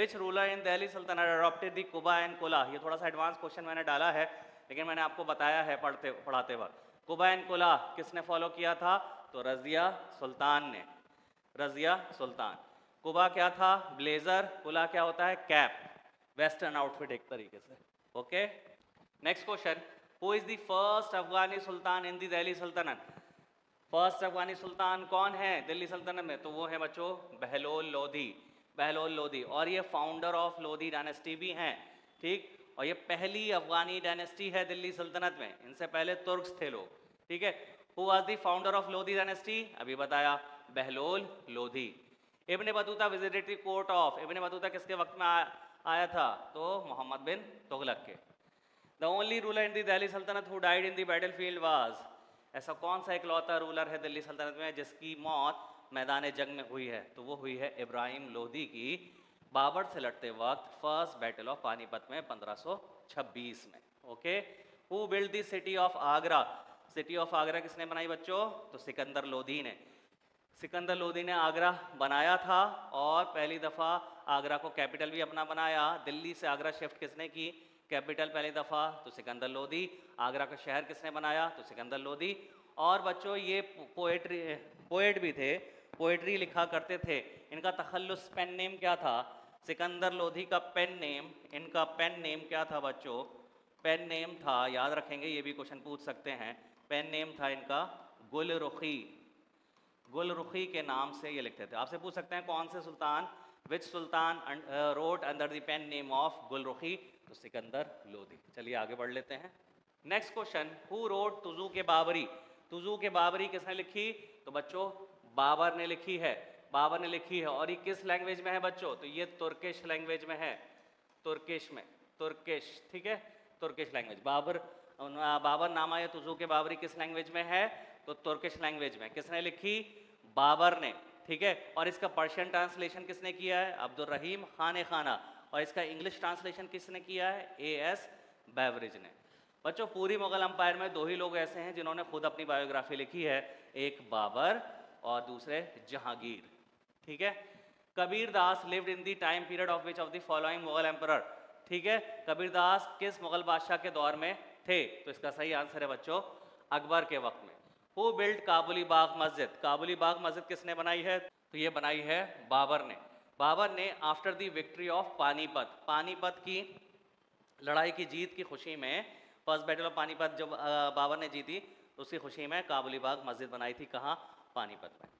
विच रूलर इन दिल्ली सल्तनत adopted the Quba and Cola. ये थोड़ा सा एडवांस क्वेश्चन मैंने डाला है, लेकिन मैंने आपको बताया है पढ़ते पढ़ाते वक्त. कुबा एंड कोला किसने फॉलो किया था? तो रजिया सुल्तान ने. रजिया सुल्तान. कुबा क्या था? ब्लेजर. कोला क्या होता है? कैप, वेस्टर्न आउटफिट एक तरीके से. Okay, next question, who is the first Afghani sultan in the Delhi सल्तनत. फर्स्ट अफगानी सुल्तान कौन है दिल्ली सल्तनत में? तो वो है बच्चों बहलोल लोधी. बहलोल लोधी, और ये फाउंडर ऑफ लोधी डायनेस्टी भी हैं. ठीक, और ये पहली अफगानी डायनेस्टी है दिल्ली सल्तनत में, इनसे पहले तुर्क्स थे लोग. ठीक है, who was the founder of Lodhi dynasty? अभी बताया Bahlol Lodhi. Ibn Battuta visited the court of. Ibn Battuta किसके वक्त में आ, आया था? तो मोहम्मद बिन तुगलक के. The only ruler in the Delhi सल्तनत who died in the battle field was. ऐसा कौन सा इकलौता रूलर है दिल्ली सल्तनत में जिसकी मौत मैदान जंग में हुई है? तो वो हुई है इब्राहिम लोधी की, बाबर से लड़ते वक्त फर्स्ट बैटल ऑफ पानीपत में पंद्रह सौ छब्बीस में. Okay, who build the city of Agra. City of Agra किसने बनाई बच्चों? तो सिकंदर लोधी ने. सिकंदर लोधी ने आगरा बनाया था, और पहली दफ़ा आगरा को कैपिटल भी अपना बनाया. दिल्ली से आगरा शिफ्ट किसने की? कैपिटल पहली दफ़ा तो सिकंदर लोधी. आगरा का शहर किसने बनाया? तो सिकंदर लोधी. और बच्चों ये पोएट्री पोएट भी थे, पोएट्री लिखा करते थे. इनका तखल्लुस पेन नेम क्या था? सिकंदर लोधी का पेन नेम, इनका पेन नेम क्या था बच्चों? पेन नेम था, याद रखेंगे, ये भी क्वेश्चन पूछ सकते हैं. पेन नेम था इनका गुलरुखी. गुलरुखी के नाम से ये लिखते थे. आपसे पूछ सकते हैं कौन से सुल्तान, which sultan wrote under the pen name of Gulrukhi? तो सिकंदर लोधी. चलिए आगे बढ़ लेते हैं. Next question, who wrote Tuzuk के बाबरी. तुजू के बाबरी किसने लिखी? तो बच्चों बाबर ने लिखी है. बाबर ने लिखी है, और ये किस लैंग्वेज में है बच्चों? तो ये तुर्किश लैंग्वेज में है. तुर्किश में, तुर्किश, ठीक है, तुर्किश लैंग्वेज। बाबर, बाबर नामा या तुजुके बाबरी किस लैंग्वेज में है? तो तुर्किश लैंग्वेज में। किसने लिखी? बाबर ने, ठीक है। और इसका पर्शियन ट्रांसलेशन किसने किया है? अब्दुल रहीम खान खाना। और इसका इंग्लिश ट्रांसलेशन किसने किया है? ए एस बेवरेज ने। बच्चों, पूरी मुगल अंपायर में दो ही लोग ऐसे हैं जिन्होंने खुद अपनी बायोग्राफी लिखी है, एक बाबर और दूसरे जहांगीर, ठीक है। Kabir Das lived in the time period of which of the following Mughal emperor, ठीक है। कबीर दास किस मुगल बादशाह के दौर में थे? तो इसका सही आंसर है बच्चों, अकबर के वक्त में। हु बिल्ट काबुली बाग मस्जिद? काबुली बाग मस्जिद किसने बनाई है? तो ये बनाई है बाबर ने। बाबर ने after the victory of Panipat, Panipat की लड़ाई की जीत की खुशी में, फर्स्ट बैटल ऑफ पानीपत जब बाबर ने जीती उसकी खुशी में काबुली बाग मस्जिद बनाई थी। कहाँ? पानीपत में।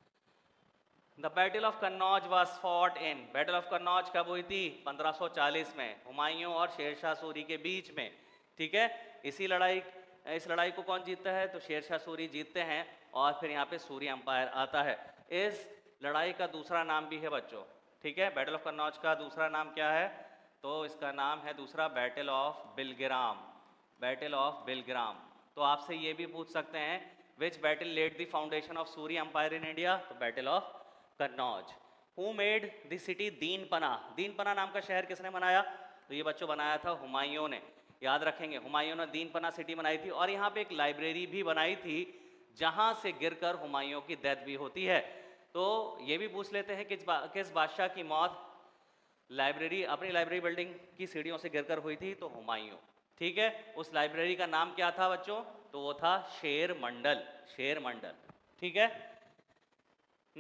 The battle of Kannauj was fought in, battle of Kannauj कब हुई थी? पंद्रह सौ चालीस में, हुमायूं और शेरशाह सूरी के बीच में, ठीक है। इसी लड़ाई, इस लड़ाई को कौन जीतता है? तो शेरशाह सूरी जीतते हैं और फिर यहाँ पे सूरी अंपायर आता है। इस लड़ाई का दूसरा नाम भी है बच्चों, ठीक है, बैटल ऑफ कन्नौज का दूसरा नाम क्या है? तो इसका नाम है दूसरा battle of Bilgram, battle of Bilgram. तो आपसे ये भी पूछ सकते हैं, which battle led the foundation of Suri empire in India? तो battle of Kannauj. Who made the city Din Panah? दीन पना नाम का शहर किसने बनाया? तो ये बच्चों बनाया था हुमायूं ने, याद रखेंगे। हुमायूं ने दीन पना सिटी बनाई थी और यहाँ पे एक लाइब्रेरी भी बनाई थी जहाँ से गिरकर हुमायूं की डेथ भी होती है। तो ये भी पूछ लेते हैं किस बा, किस बादशाह की मौत लाइब्रेरी, अपनी लाइब्रेरी बिल्डिंग की सीढ़ियों से गिरकर हुई थी? तो हुमायूं, ठीक है। उस लाइब्रेरी का नाम क्या था बच्चों? तो वो था शेर मंडल, शेर मंडल, ठीक है।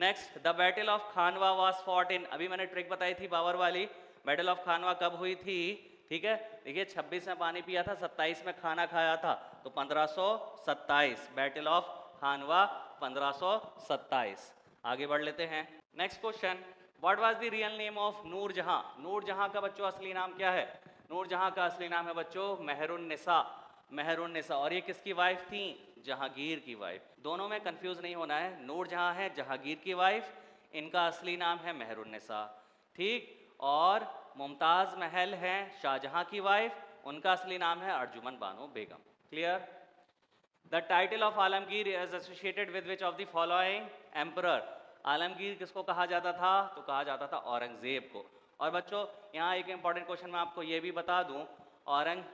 Next, the battle of Khanwa was fought in, अभी मैंने ट्रिक बताई थी बाबर वाली। बैटल ऑफ खानवा कब हुई थी? ठीक है, देखिए छब्बीस में पानी पिया था, सत्ताईस में खाना खाया था, तो पंद्रह सौ सत्ताईस, बैटल ऑफ खानवा पंद्रह सौ सत्ताईस। आगे बढ़ लेते हैं। Next question, what was the real name of Nurjahan? Nurjahan का बच्चों असली नाम क्या है? नूरजहां का असली नाम है बच्चों मेहरुन्निसा, मेहरुन्निसा। और ये किसकी वाइफ थी? जहांगीर की वाइफ। दोनों में कंफ्यूज नहीं होना है, नूरजहां है जहांगीर की वाइफ, इनका असली नाम है मेहरुन्निसा, ठीक। और मुमताज महल है शाहजहां की वाइफ, उनका असली नाम है Arjumand Bano Begum. Clear? The title of Alamgir is associated with which of the following emperor? Alamgir किसको कहा जाता था? तो कहा जाता था औरंगजेब को। और बच्चों यहाँ एक इंपॉर्टेंट क्वेश्चन मैं आपको ये भी बता दूं, औरंग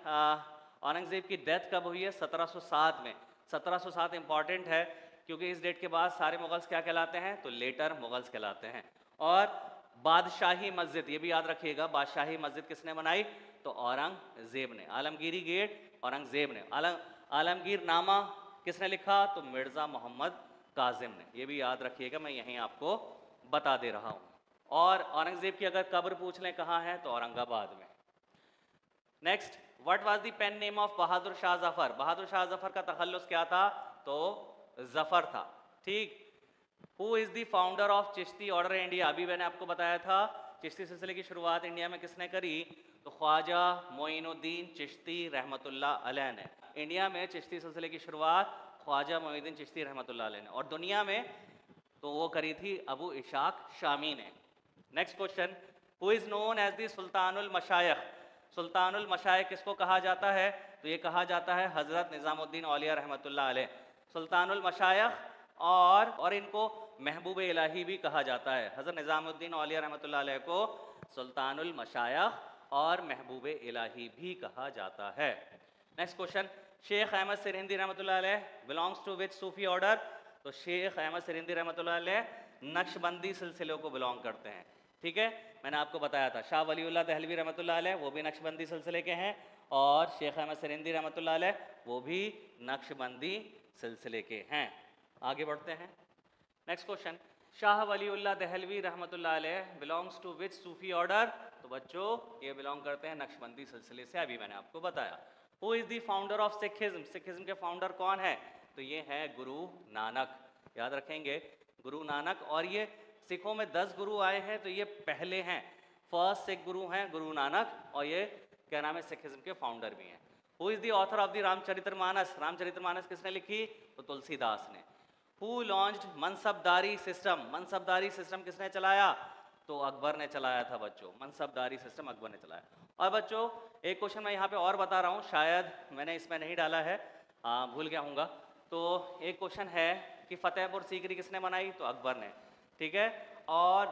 औरंगजेब की डेथ कब हुई है? सत्रह सौ सात में। सत्रह सौ सात इंपॉर्टेंट है क्योंकि इस डेट के बाद सारे मुगल्स क्या कहलाते हैं? तो लेटर मुगल्स कहलाते हैं। और बादशाही मस्जिद, ये भी याद रखिएगा, बादशाही मस्जिद किसने बनाई? तो औरंगजेब ने। आलमगीरी गेट औरंगजेब ने। आलम आलमगीर नामा किसने लिखा? तो मिर्ज़ा मोहम्मद काजिम ने। ये भी याद रखिएगा, मैं यहीं आपको बता दे रहा हूँ। और औरंगजेब की अगर कब्र पूछ लें कहाँ है? तो औरंगाबाद में। Next, what was the pen name of Bahadur Shah Zafar? Bahadur Shah Zafar का तखल्लुस क्या था? तो जफर था, ठीक। Who is the founder of Chishti order India? अभी मैंने आपको बताया था चिश्ती सिलसिले की शुरुआत इंडिया में किसने करी? तो ख्वाजा मोइनुद्दीन चिश्ती रहमतुल्लाह अलैह ने। इंडिया में चिश्ती सिलसिले की शुरुआत ख्वाजा मोइनुद्दीन चिश्ती रहमतुल्लाह अलैह ने, और दुनिया में तो वो करी थी अबू इशाक शामी ने। Next question, who is known as the सुल्तानुल मशायख? सुल्तानुल मशायख किसको कहा जाता है? तो ये कहा जाता है हजरत निज़ामुद्दीन औलिया रहमतुल्लाह अलैह, सुल्तानुल मशायख। और और इनको महबूब इलाही भी कहा जाता है। हज़रत निज़ामुद्दीन औलिया रहमतुल्लाह अलैह को सुल्तानुल मशायख और महबूब इलाही भी कहा जाता है। नेक्स्ट क्वेश्चन, शेख अहमद सिरहिंदी रहमतुल्लाह अलैह belongs to which Sufi order? तो शेख अहमद सिरहिंदी रहमतुल्लाह अलैह नक्शबंदी सिलसिले को बिलोंग करते हैं, ठीक है। मैंने आपको बताया था शाह वलीउल्लाह दहलवी रहमतुल्लाह अलैह वो भी नक्शबंदी सिलसिले के हैं, और शेख अहमद सिरहिंदी रहमतुल्लाह अलैह वो भी नक्शबंदी सिलसिले के हैं। आगे बढ़ते हैं। नेक्स्ट क्वेश्चन, शाह वलीउल्लाह दहलवी रहमतुल्लाह अलैह belongs to which Sufi order? तो बच्चों ये बिलोंग करते हैं नक्शबंदी सिलसिले से, अभी मैंने आपको बताया। Who is the founder of Sikhism? Sikhism के फाउंडर कौन है? तो ये है गुरु नानक, याद रखेंगे गुरु नानक। और ये सिखों में दस गुरु आए हैं, तो ये पहले हैं, फर्स्ट सिख गुरु हैं गुरु नानक, और ये क्या नाम है, सिखिज्म के फाउंडर भी हैं। Who is the author of the Ramcharitmanas? Ramcharitmanas किसने लिखी? तो तुलसीदास ने। Who launched मनसबदारी system? मनसबदारी सिस्टम किसने चलाया? तो अकबर ने चलाया था बच्चों, मनसबदारी सिस्टम अकबर ने चलाया। और बच्चों एक क्वेश्चन मैं यहाँ पे और बता रहा हूँ, शायद मैंने इसमें नहीं डाला है, आ, भूल गया हूँगा। तो एक क्वेश्चन है कि फतेहपुर सीकरी किसने बनाई, तो अकबर ने, ठीक है। और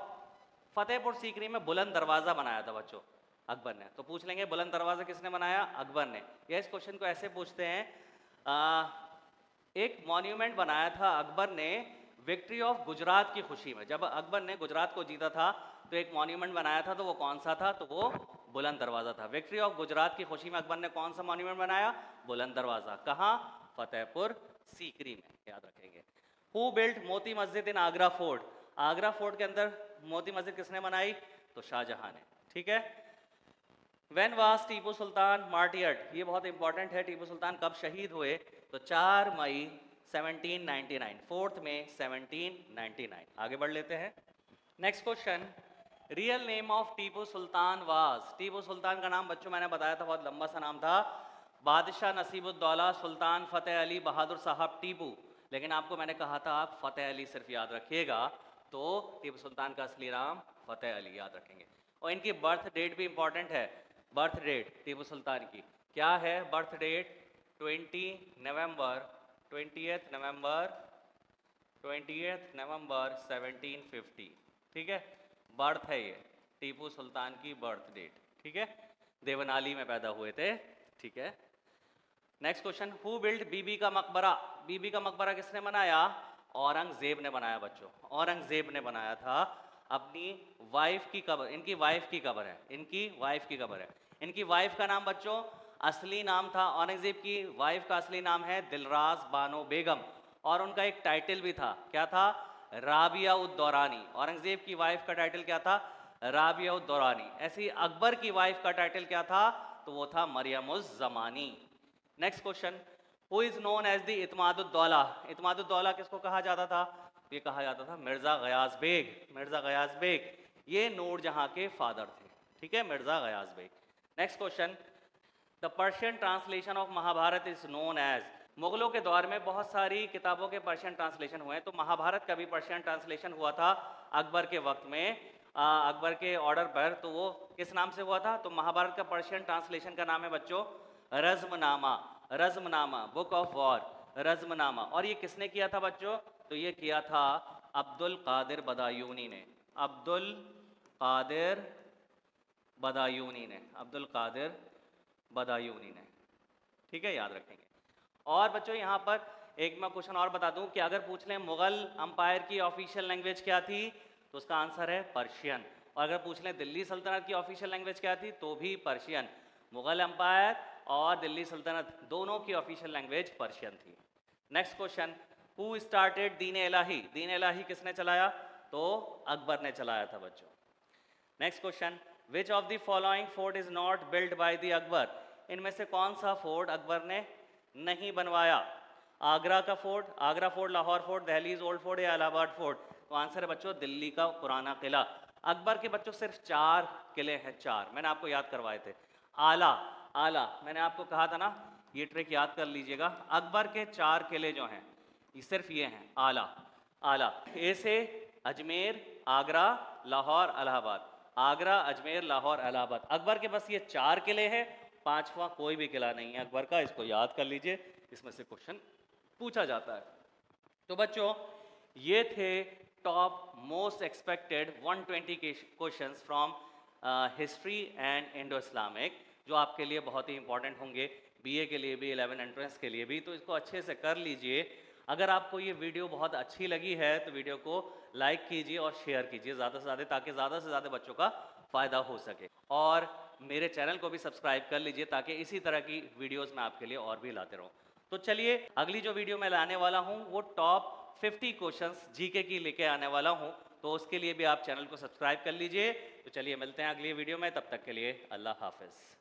फतेहपुर सीकरी में बुलंद दरवाज़ा बनाया था बच्चों अकबर ने, तो पूछ लेंगे बुलंद दरवाज़ा किसने बनाया, अकबर ने। यह इस क्वेश्चन को ऐसे पूछते हैं, आ, एक मॉन्यूमेंट बनाया था अकबर ने विक्ट्री ऑफ गुजरात की खुशी में। जब अकबर ने गुजरात को जीता था तो एक मॉन्यूमेंट बनाया था, तो वो कौन सा था, तो वो बुलंद दरवाज़ा था। विक्ट्री ऑफ गुजरात की खुशी में अकबर ने कौन सा मॉन्यूमेंट बनाया, बुलंद दरवाज़ा। कहाँ, फतेहपुर सीकरी में, याद रखेंगे। Who built Moti Masjid in Agra fort, Agra fort के अंदर मोती मस्जिद किसने बनाई, तो शाहजहां ने, ठीक है। वेन वास टीपू सुल्तान मार्टियर्ड, ये बहुत इंपॉर्टेंट है, टीपू सुल्तान कब शहीद हुए, तो चार मई सेवनटीन नाइन्टी नाइन, फोर्थ में सेवनटीन नाइन्टी नाइन। आगे बढ़ लेते हैं, next question, real name of Tipu Sultan was, Tipu Sultan का नाम बच्चों मैंने बताया था बहुत लंबा सा नाम था, बादशाह नसीबुद्दौला सुल्तान फतेह अली बहादुर साहब टीपू, लेकिन आपको मैंने कहा था आप फतेह अली सिर्फ याद रखिएगा, तो टीपू सुल्तान का असली नाम फतेह अली याद रखेंगे। और इनकी बर्थ डेट भी इम्पॉर्टेंट है, बर्थ डेट टीपू सुल्तान की क्या है, birth date twenty November twentieth November twentieth November seventeen fifty, ठीक है, बर्थ है ये टीपू सुल्तान की, बर्थ डेट, ठीक है, देवनाली में पैदा हुए थे, ठीक है। Next question, who build Bibi का मकबरा, बीबी का मकबरा किसने बनाया, औरंगजेब ने बनाया बच्चों, औरंगजेब ने बनाया था, अपनी वाइफ की कब्र, इनकी वाइफ की कब्र है, इनकी वाइफ की कब्र है। इनकी वाइफ का नाम बच्चों असली नाम था, औरंगजेब की वाइफ का असली नाम है दिलराज बानो बेगम, और उनका एक टाइटल भी था, क्या था, राबिया उद दौरानी। औरंगजेब की वाइफ का टाइटल क्या था, राबिया उद दौरानी। ऐसी अकबर की वाइफ का टाइटल क्या था, तो वो था Mariam uz Zamani. Next question, who is known as the Itmaduddaula, Itmaduddaula किसको कहा जाता था, ये कहा जाता था मिर्जा गयास बेग, मिर्जा गयास बेग, ये नूरजहां के फादर थे, ठीक है, Mirza Ghiyas Beg. Next question, the Persian translation of Mahabharat is known as, मुगलों के दौर में बहुत सारी किताबों के पर्शियन ट्रांसलेशन हुए, तो महाभारत का भी पर्शियन ट्रांसलेशन हुआ था अकबर के वक्त में, अकबर के ऑर्डर पर, तो वो किस नाम से हुआ था, तो महाभारत का पर्शियन ट्रांसलेशन का नाम है बच्चों Razmnama, Razmnama, book of war, Razmnama. और ये किसने किया था बच्चों, तो ये किया था अब्दुल कादिर बदायूनी ने, अब्दुल कादिर बदायूनी ने, अब्दुल कादिर बदायूनी ने, ठीक है, याद रखेंगे। और बच्चों यहाँ पर एक मैं क्वेश्चन और बता दूं कि अगर पूछ लें मुगल अंपायर की ऑफिशियल लैंग्वेज क्या थी, तो उसका आंसर है पर्शियन, और अगर पूछ लें दिल्ली सल्तनत की ऑफिशियल लैंग्वेज क्या थी, तो भी पर्शियन। मुगल अंपायर और दिल्ली सल्तनत दोनों की ऑफिशियल लैंग्वेज पर्शियन थी। Next question, who started Din Ilahi, दीन इलाही किसने चलाया, तो अकबर ने चलाया था बच्चों। Next question, which of the following fort is not built by the Akbar, इनमें से कौन सा फोर्ट अकबर ने नहीं बनवाया, आगरा का fort, Agra fort, Lahore fort, Delhi's old fort या इलाहाबाद फोर्ट, तो आंसर है बच्चों दिल्ली का पुराना किला। अकबर के बच्चों सिर्फ चार किले हैं, चार मैंने आपको याद करवाए थे, आला, आला मैंने आपको कहा था ना, ये ट्रिक याद कर लीजिएगा, अकबर के चार किले जो हैं ये सिर्फ ये हैं, आला, आला, ए से अजमेर, आगरा, लाहौर, इलाहाबाद, आगरा, अजमेर, लाहौर, इलाहाबाद, अकबर के बस ये चार किले हैं, पांचवा कोई भी किला नहीं है अकबर का, इसको याद कर लीजिए, इसमें से क्वेश्चन पूछा जाता है। तो बच्चों ये थे top most expected one twenty questions from history and Indo Islamic, जो आपके लिए बहुत ही इंपॉर्टेंट होंगे, बीए के लिए भी, इलेवन एंट्रेंस के लिए भी, तो इसको अच्छे से कर लीजिए। अगर आपको ये वीडियो बहुत अच्छी लगी है तो वीडियो को लाइक कीजिए और शेयर कीजिए ज़्यादा से ज़्यादा, ताकि ज़्यादा से ज़्यादा बच्चों का फ़ायदा हो सके, और मेरे चैनल को भी सब्सक्राइब कर लीजिए ताकि इसी तरह की वीडियोस मैं आपके लिए और भी लाते रहूं। तो चलिए, अगली जो वीडियो मैं लाने वाला हूं वो टॉप फिफ्टी क्वेश्चंस जीके की लेके आने वाला हूं, तो उसके लिए भी आप चैनल को सब्सक्राइब कर लीजिए। तो चलिए मिलते हैं अगली वीडियो में, तब तक के लिए अल्लाह हाफिज़।